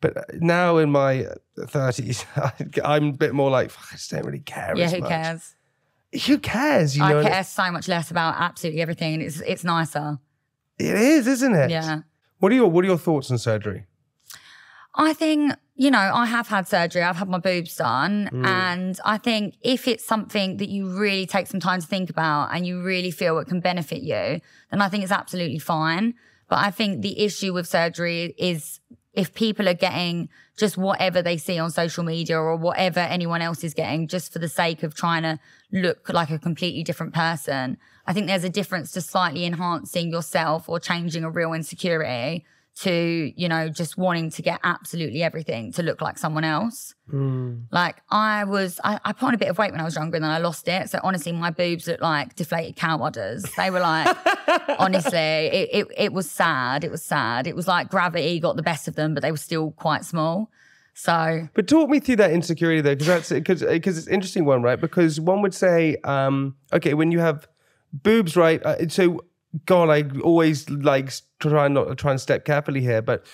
But now in my thirties, I, I'm a bit more like, I just don't really care yeah, as much. Yeah, who cares? Who cares? You I know? care so much less about absolutely everything, and it's, it's nicer. It is, isn't it? Yeah. What are your What are your thoughts on surgery? I think, you know, I have had surgery. I've had my boobs done. Mm. And I think if it's something that you really take some time to think about and you really feel it can benefit you, then I think it's absolutely fine. But I think the issue with surgery is if people are getting just whatever they see on social media or whatever anyone else is getting just for the sake of trying to look like a completely different person. I think there's a difference to slightly enhancing yourself or changing a real insecurity to, you know, just wanting to get absolutely everything to look like someone else. Mm. Like I was, I, I put on a bit of weight when I was younger and then I lost it. So honestly, my boobs looked like deflated cow udders. They were like, honestly, it, it, it was sad. It was sad. It was like gravity got the best of them, but they were still quite small. So. But talk me through that insecurity though, because that's, cause, cause it's an interesting one, right? Because one would say, um, okay, when you have boobs, right? Uh, so, God, I always like try and not try and step carefully here, but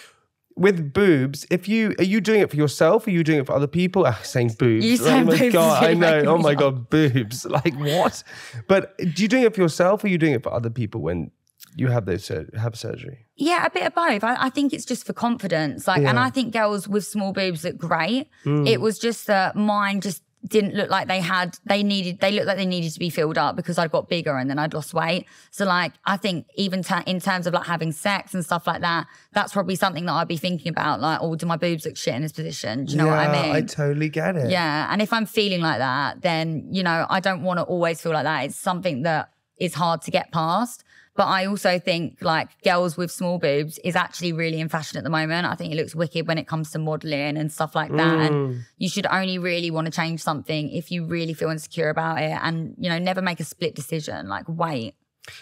with boobs, if you are you doing it for yourself? Are you doing it for other people? Ah, saying boobs. You saying boobs. Oh my God, I know. Oh my God, boobs. Like what? But do you doing it for yourself? Or are you doing it for other people when you have those have surgery? Yeah, a bit of both. I, I think it's just for confidence. Like, yeah. and I think girls with small boobs look great. Mm. It was just that uh, mine just. didn't look like they had, they needed, they looked like they needed to be filled up because I got bigger and then I'd lost weight. So like, I think even in terms of like having sex and stuff like that, that's probably something that I'd be thinking about. Like, oh, do my boobs look shit in this position? Do you know yeah, what I mean? I totally get it. Yeah. And if I'm feeling like that, then, you know, I don't want to always feel like that. It's something that is hard to get past. But I also think like girls with small boobs is actually really in fashion at the moment. I think it looks wicked when it comes to modeling and stuff like that. Mm. And you should only really want to change something if you really feel insecure about it. And, you know, never make a split decision, like wait.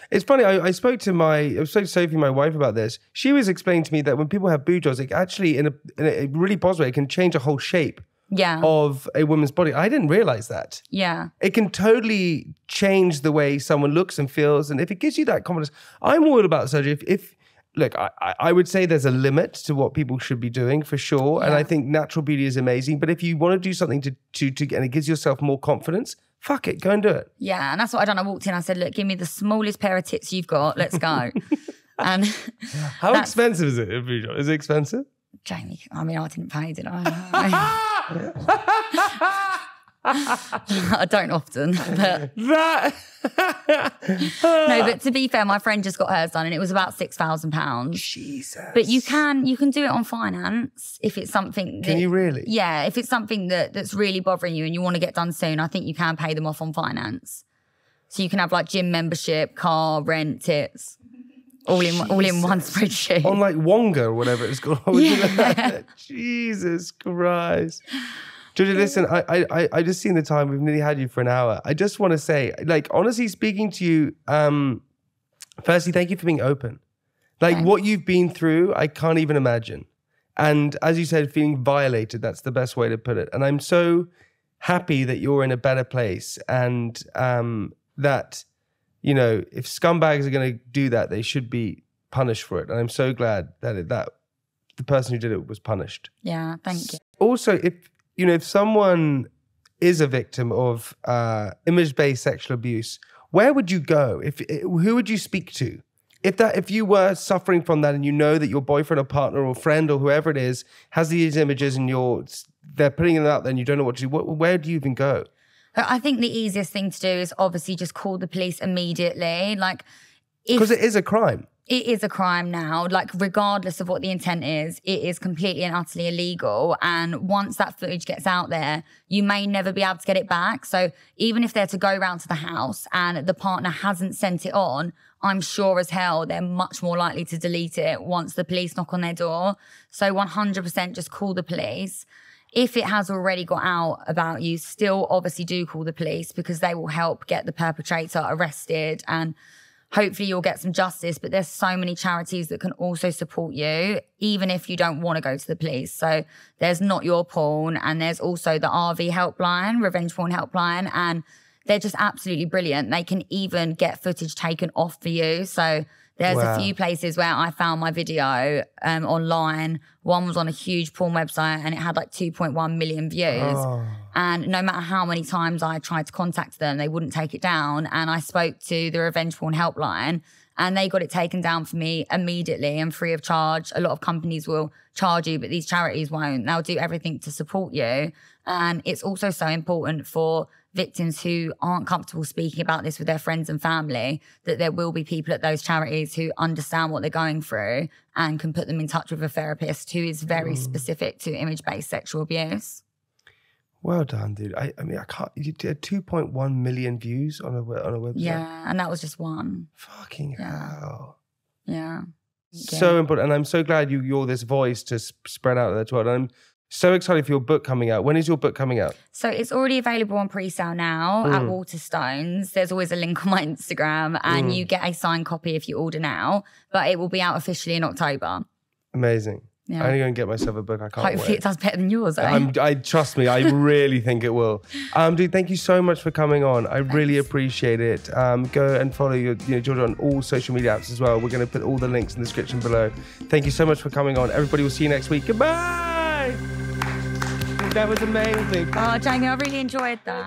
It's funny, I, I spoke to my, I spoke to Sophie, my wife, about this. She was explaining to me that when people have boob jobs, it actually, in a, in a really positive way, it can change a whole shape. Yeah. Of a woman's body. I didn't realize that. Yeah. It can totally change the way someone looks and feels. And if it gives you that confidence, I'm all about surgery. If, if look, I, I would say there's a limit to what people should be doing for sure. Yeah. And I think natural beauty is amazing. But if you want to do something to, to, to, and it gives yourself more confidence, fuck it, go and do it. Yeah, and that's what I done. I walked in, I said, look, give me the smallest pair of tits you've got. Let's go. And how expensive is it? Is it expensive? Jamie, I mean, I didn't pay, did I? I don't often, but that. No, but to be fair, my friend just got hers done, and it was about six thousand pounds. Jesus! But you can you can do it on finance if it's something. That, can you really? Yeah, if it's something that that's really bothering you and you want to get done soon, I think you can pay them off on finance. So you can have like gym membership, car, rent, tits. All in, all in one spreadsheet. On like Wonga or whatever it's called. Yeah. Jesus Christ. Georgia, listen, I, I, I just seen the time. We've nearly had you for an hour. I just want to say, like, honestly speaking to you, um, firstly, thank you for being open. Like, Thanks. What you've been through, I can't even imagine. And as you said, feeling violated, that's the best way to put it. And I'm so happy that you're in a better place and um, that... You know, if scumbags are going to do that, they should be punished for it. And I'm so glad that it, that the person who did it was punished. Yeah, thank you. Also, if, you know, if someone is a victim of uh, image-based sexual abuse, where would you go? If who would you speak to? If that, if you were suffering from that and you know that your boyfriend or partner or friend or whoever it is has these images and you're, they're putting it out there and you don't know what to do, where do you even go? I think the easiest thing to do is obviously just call the police immediately. Like, because it is a crime. It is a crime now. Like, regardless of what the intent is, it is completely and utterly illegal. And once that footage gets out there, you may never be able to get it back. So even if they're to go round to the house and the partner hasn't sent it on, I'm sure as hell they're much more likely to delete it once the police knock on their door. So one hundred percent just call the police. If it has already got out about you, still obviously do call the police because they will help get the perpetrator arrested and hopefully you'll get some justice. But there's so many charities that can also support you, even if you don't want to go to the police. So there's Not Your Porn and there's also the R V helpline, Revenge Porn Helpline, and they're just absolutely brilliant. They can even get footage taken off for you. So there's wow. a few places where I found my video um, online. One was on a huge porn website and it had like two point one million views. Oh. And no matter how many times I tried to contact them, they wouldn't take it down. And I spoke to the Revenge Porn Helpline and they got it taken down for me immediately and free of charge. A lot of companies will charge you, but these charities won't. They'll do everything to support you. And it's also so important for victims who aren't comfortable speaking about this with their friends and family, that there will be people at those charities who understand what they're going through and can put them in touch with a therapist who is very mm. specific to image-based sexual abuse. Well done, dude. I, I mean, I can't, you did two point one million views on a, on a website. Yeah, and that was just one. Fucking yeah. hell. Yeah. So yeah. important. And I'm so glad you, you're this voice to spread out that world. I'm so excited for your book coming out. When is your book coming out? So it's already available on pre-sale now mm. at Waterstones. There's always a link on my Instagram and mm. you get a signed copy if you order now, but it will be out officially in October. Amazing. Yeah. I'm going to go and get myself a book. I can't Hopefully wait. Hopefully it does better than yours. Eh? I'm, I, trust me, I really think it will. Um, dude, thank you so much for coming on. I Thanks. really appreciate it. Um, go and follow your, you know, Georgia on all social media apps as well. We're going to put all the links in the description below. Thank you so much for coming on. Everybody, we'll see you next week. Goodbye. That was amazing. Oh, Jamie, I really enjoyed that.